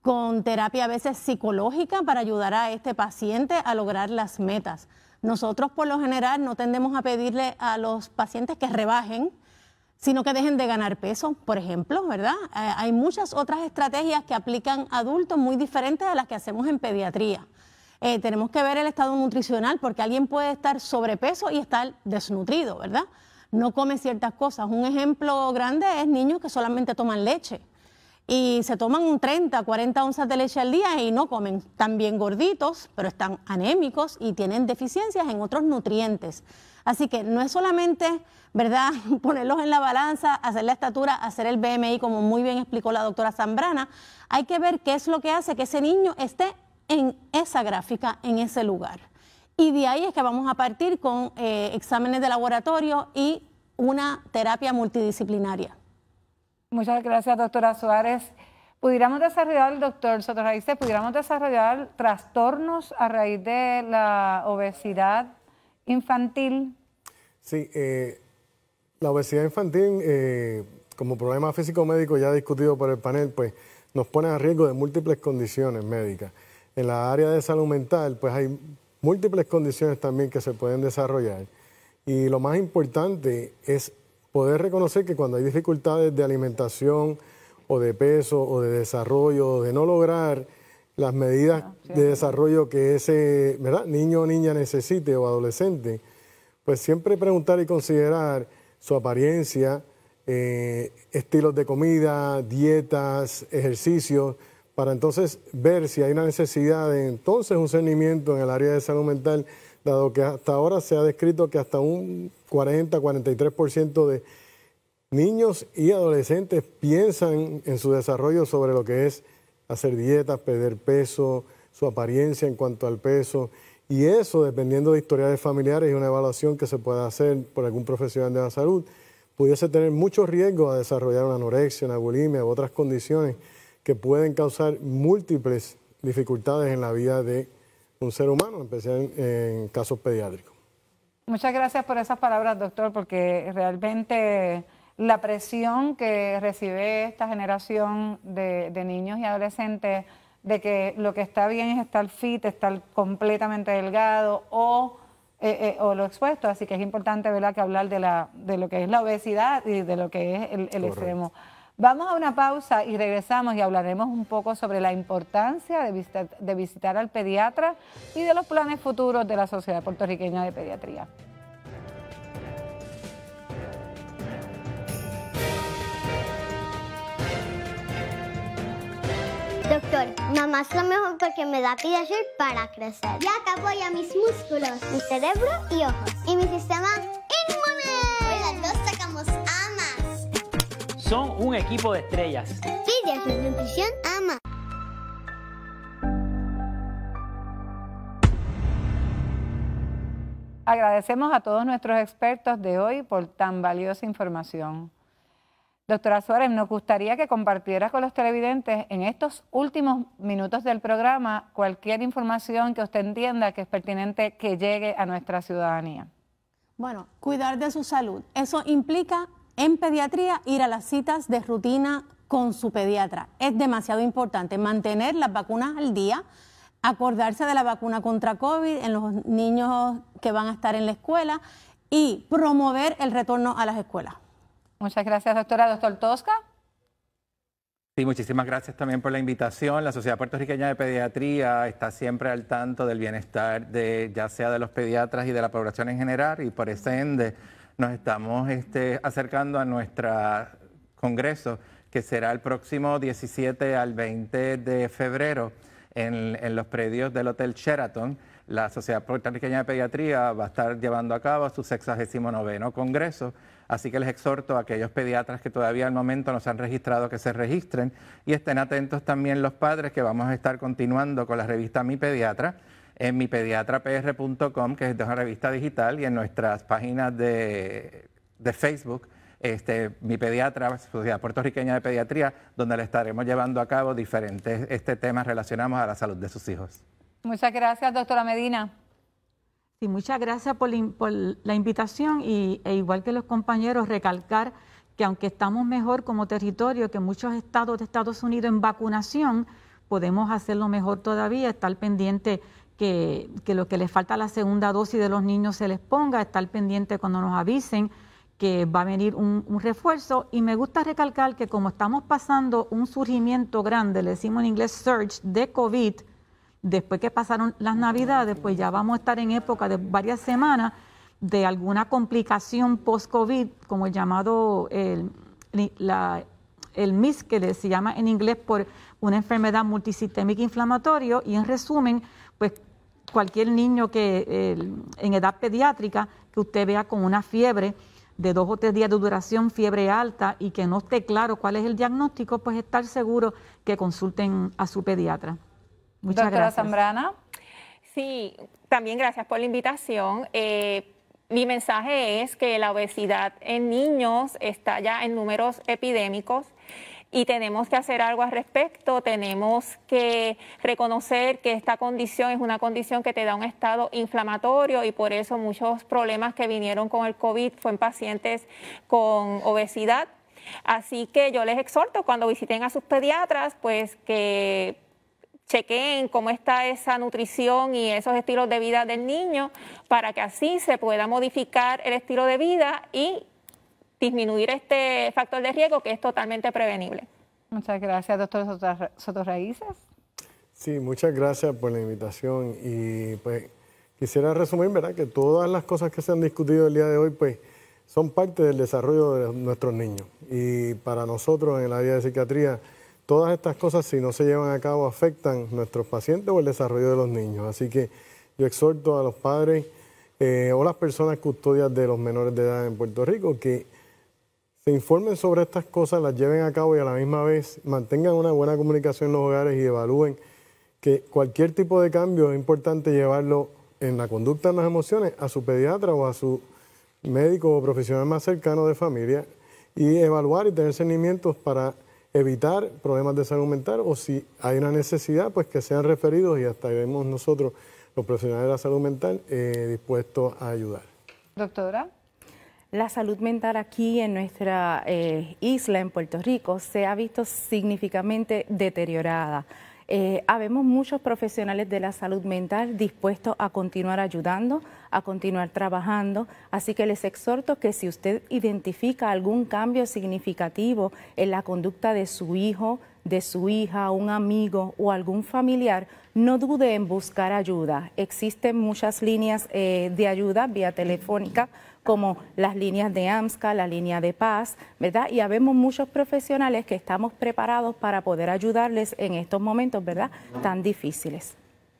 con terapia a veces psicológica para ayudar a este paciente a lograr las metas. Nosotros, por lo general, no tendemos a pedirle a los pacientes que rebajen, sino que dejen de ganar peso, por ejemplo, ¿verdad? Eh, hay muchas otras estrategias que aplican adultos muy diferentes a las que hacemos en pediatría. Eh, tenemos que ver el estado nutricional, porque alguien puede estar sobrepeso y estar desnutrido, ¿verdad? No come ciertas cosas. Un ejemplo grande es niños que solamente toman leche y se toman treinta, cuarenta onzas de leche al día y no comen. Están bien gorditos, pero están anémicos y tienen deficiencias en otros nutrientes. Así que no es solamente, ¿verdad?, ponerlos en la balanza, hacer la estatura, hacer el B M I, como muy bien explicó la doctora Zambrana. Hay que ver qué es lo que hace que ese niño esté en esa gráfica, en ese lugar. Y de ahí es que vamos a partir con eh, exámenes de laboratorio y una terapia multidisciplinaria. Muchas gracias, doctora Suárez. Pudiéramos desarrollar, doctor Soto Raíces, pudiéramos desarrollar trastornos a raíz de la obesidad infantil. Sí, eh, la obesidad infantil, eh, como problema físico-médico ya discutido por el panel, pues nos pone a riesgo de múltiples condiciones médicas. En la área de salud mental, pues hay múltiples condiciones también que se pueden desarrollar. Y lo más importante es poder reconocer que cuando hay dificultades de alimentación o de peso o de desarrollo o de no lograr las medidas de desarrollo que ese, ¿verdad?, niño o niña necesite o adolescente, pues siempre preguntar y considerar su apariencia, eh, estilos de comida, dietas, ejercicios, para entonces ver si hay una necesidad de entonces un cernimiento en el área de salud mental, dado que hasta ahora se ha descrito que hasta un cuarenta a cuarenta y tres por ciento de niños y adolescentes piensan en su desarrollo sobre lo que es hacer dietas, perder peso, su apariencia en cuanto al peso, y eso, dependiendo de historiales familiares y una evaluación que se pueda hacer por algún profesional de la salud, pudiese tener mucho riesgo a desarrollar una anorexia, una bulimia u otras condiciones que pueden causar múltiples dificultades en la vida de un ser humano, en especial en, en casos pediátricos. Muchas gracias por esas palabras, doctor, porque realmente la presión que recibe esta generación de, de niños y adolescentes de que lo que está bien es estar fit, estar completamente delgado o, eh, eh, o lo expuesto. Así que es importante, ¿verdad?, que hablar de, la, de lo que es la obesidad y de lo que es el, el extremo. Vamos a una pausa y regresamos y hablaremos un poco sobre la importancia de visitar, de visitar al pediatra y de los planes futuros de la Sociedad Puertorriqueña de Pediatría. Doctor, mamá es lo mejor porque me da pediatría para crecer. Ya que apoya mis músculos, mi cerebro y ojos. Y mi sistema inmune. Hoy las dos sacamos amas. Son un equipo de estrellas. Pediatría, nutrición, ama. Agradecemos a todos nuestros expertos de hoy por tan valiosa información. Doctora Suárez, nos gustaría que compartiera con los televidentes en estos últimos minutos del programa cualquier información que usted entienda que es pertinente que llegue a nuestra ciudadanía. Bueno, cuidar de su salud. Eso implica en pediatría ir a las citas de rutina con su pediatra. Es demasiado importante mantener las vacunas al día, acordarse de la vacuna contra COVID en los niños que van a estar en la escuela y promover el retorno a las escuelas. Muchas gracias, doctora. Doctor Tosca. Sí, muchísimas gracias también por la invitación. La Sociedad Puertorriqueña de Pediatría está siempre al tanto del bienestar de, ya sea de los pediatras y de la población en general, y por ese ende nos estamos este, acercando a nuestro congreso, que será el próximo diecisiete al veinte de febrero en, en los predios del Hotel Sheraton. La Sociedad Puertorriqueña de Pediatría va a estar llevando a cabo su sexagésimo noveno congreso, así que les exhorto a aquellos pediatras que todavía al momento no se han registrado que se registren, y estén atentos también los padres, que vamos a estar continuando con la revista Mi Pediatra en mi pediatra p r punto com, que es una revista digital, y en nuestras páginas de, de Facebook, Este, Mi Pediatra, Sociedad Puertorriqueña de Pediatría, donde le estaremos llevando a cabo diferentes este, temas relacionados a la salud de sus hijos. Muchas gracias, doctora Medina. Sí, muchas gracias por, por la invitación y e igual que los compañeros, recalcar que aunque estamos mejor como territorio que muchos estados de Estados Unidos en vacunación, podemos hacerlo mejor todavía, estar pendiente que, que lo que les falta la segunda dosis de los niños se les ponga, estar pendiente cuando nos avisen que va a venir un, un refuerzo. Y me gusta recalcar que como estamos pasando un surgimiento grande, le decimos en inglés surge, de COVID, después que pasaron las Navidades, pues ya vamos a estar en época de varias semanas de alguna complicación post-COVID, como el llamado, el, la, el M I S, que se llama en inglés por una enfermedad multisistémica inflamatoria. Y en resumen, pues cualquier niño que eh, en edad pediátrica que usted vea con una fiebre de dos o tres días de duración, fiebre alta, y que no esté claro cuál es el diagnóstico, pues estar seguro que consulten a su pediatra. Muchas Doctora gracias. Zambrana. Sí, también gracias por la invitación. Eh, mi mensaje es que la obesidad en niños está ya en números epidémicos y tenemos que hacer algo al respecto. Tenemos que reconocer que esta condición es una condición que te da un estado inflamatorio, y por eso muchos problemas que vinieron con el COVID fue en pacientes con obesidad. Así que yo les exhorto, cuando visiten a sus pediatras, pues que chequen cómo está esa nutrición y esos estilos de vida del niño, para que así se pueda modificar el estilo de vida y disminuir este factor de riesgo que es totalmente prevenible. Muchas gracias, doctor Soto Raíces. Sí, muchas gracias por la invitación, y pues quisiera resumir, ¿verdad?, que todas las cosas que se han discutido el día de hoy pues son parte del desarrollo de nuestros niños, y para nosotros en el área de psiquiatría todas estas cosas, si no se llevan a cabo, afectan a nuestros pacientes o el desarrollo de los niños. Así que yo exhorto a los padres eh, o las personas custodias de los menores de edad en Puerto Rico que se informen sobre estas cosas, las lleven a cabo, y a la misma vez mantengan una buena comunicación en los hogares y evalúen que cualquier tipo de cambio es importante llevarlo en la conducta, en las emociones, a su pediatra o a su médico o profesional más cercano de familia y evaluar y tener seguimientos para evitar problemas de salud mental, o si hay una necesidad, pues que sean referidos y hasta iremos nosotros, los profesionales de la salud mental, eh, dispuestos a ayudar. Doctora. La salud mental aquí en nuestra eh, isla, en Puerto Rico, se ha visto significativamente deteriorada. Eh, habemos muchos profesionales de la salud mental dispuestos a continuar ayudando, a continuar trabajando, así que les exhorto que si usted identifica algún cambio significativo en la conducta de su hijo, de su hija, un amigo o algún familiar, no dude en buscar ayuda. Existen muchas líneas eh, de ayuda vía telefónica, como las líneas de AMSCA, la Línea de Paz, ¿verdad? Y habemos muchos profesionales que estamos preparados para poder ayudarles en estos momentos, ¿verdad?, tan difíciles.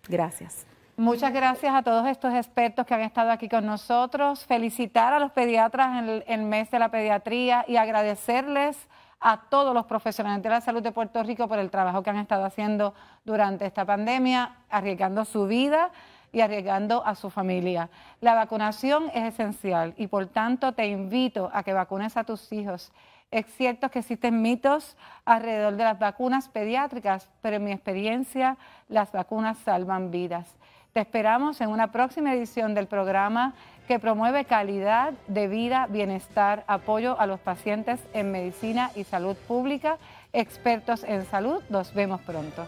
Gracias. Muchas gracias a todos estos expertos que han estado aquí con nosotros. Felicitar a los pediatras en el, en el mes de la pediatría y agradecerles a todos los profesionales de la salud de Puerto Rico por el trabajo que han estado haciendo durante esta pandemia, arriesgando su vida y arriesgando a su familia. La vacunación es esencial y por tanto te invito a que vacunes a tus hijos. Es cierto que existen mitos alrededor de las vacunas pediátricas, pero en mi experiencia las vacunas salvan vidas. Te esperamos en una próxima edición del programa que promueve calidad de vida, bienestar, apoyo a los pacientes en medicina y salud pública, expertos en salud. Nos vemos pronto.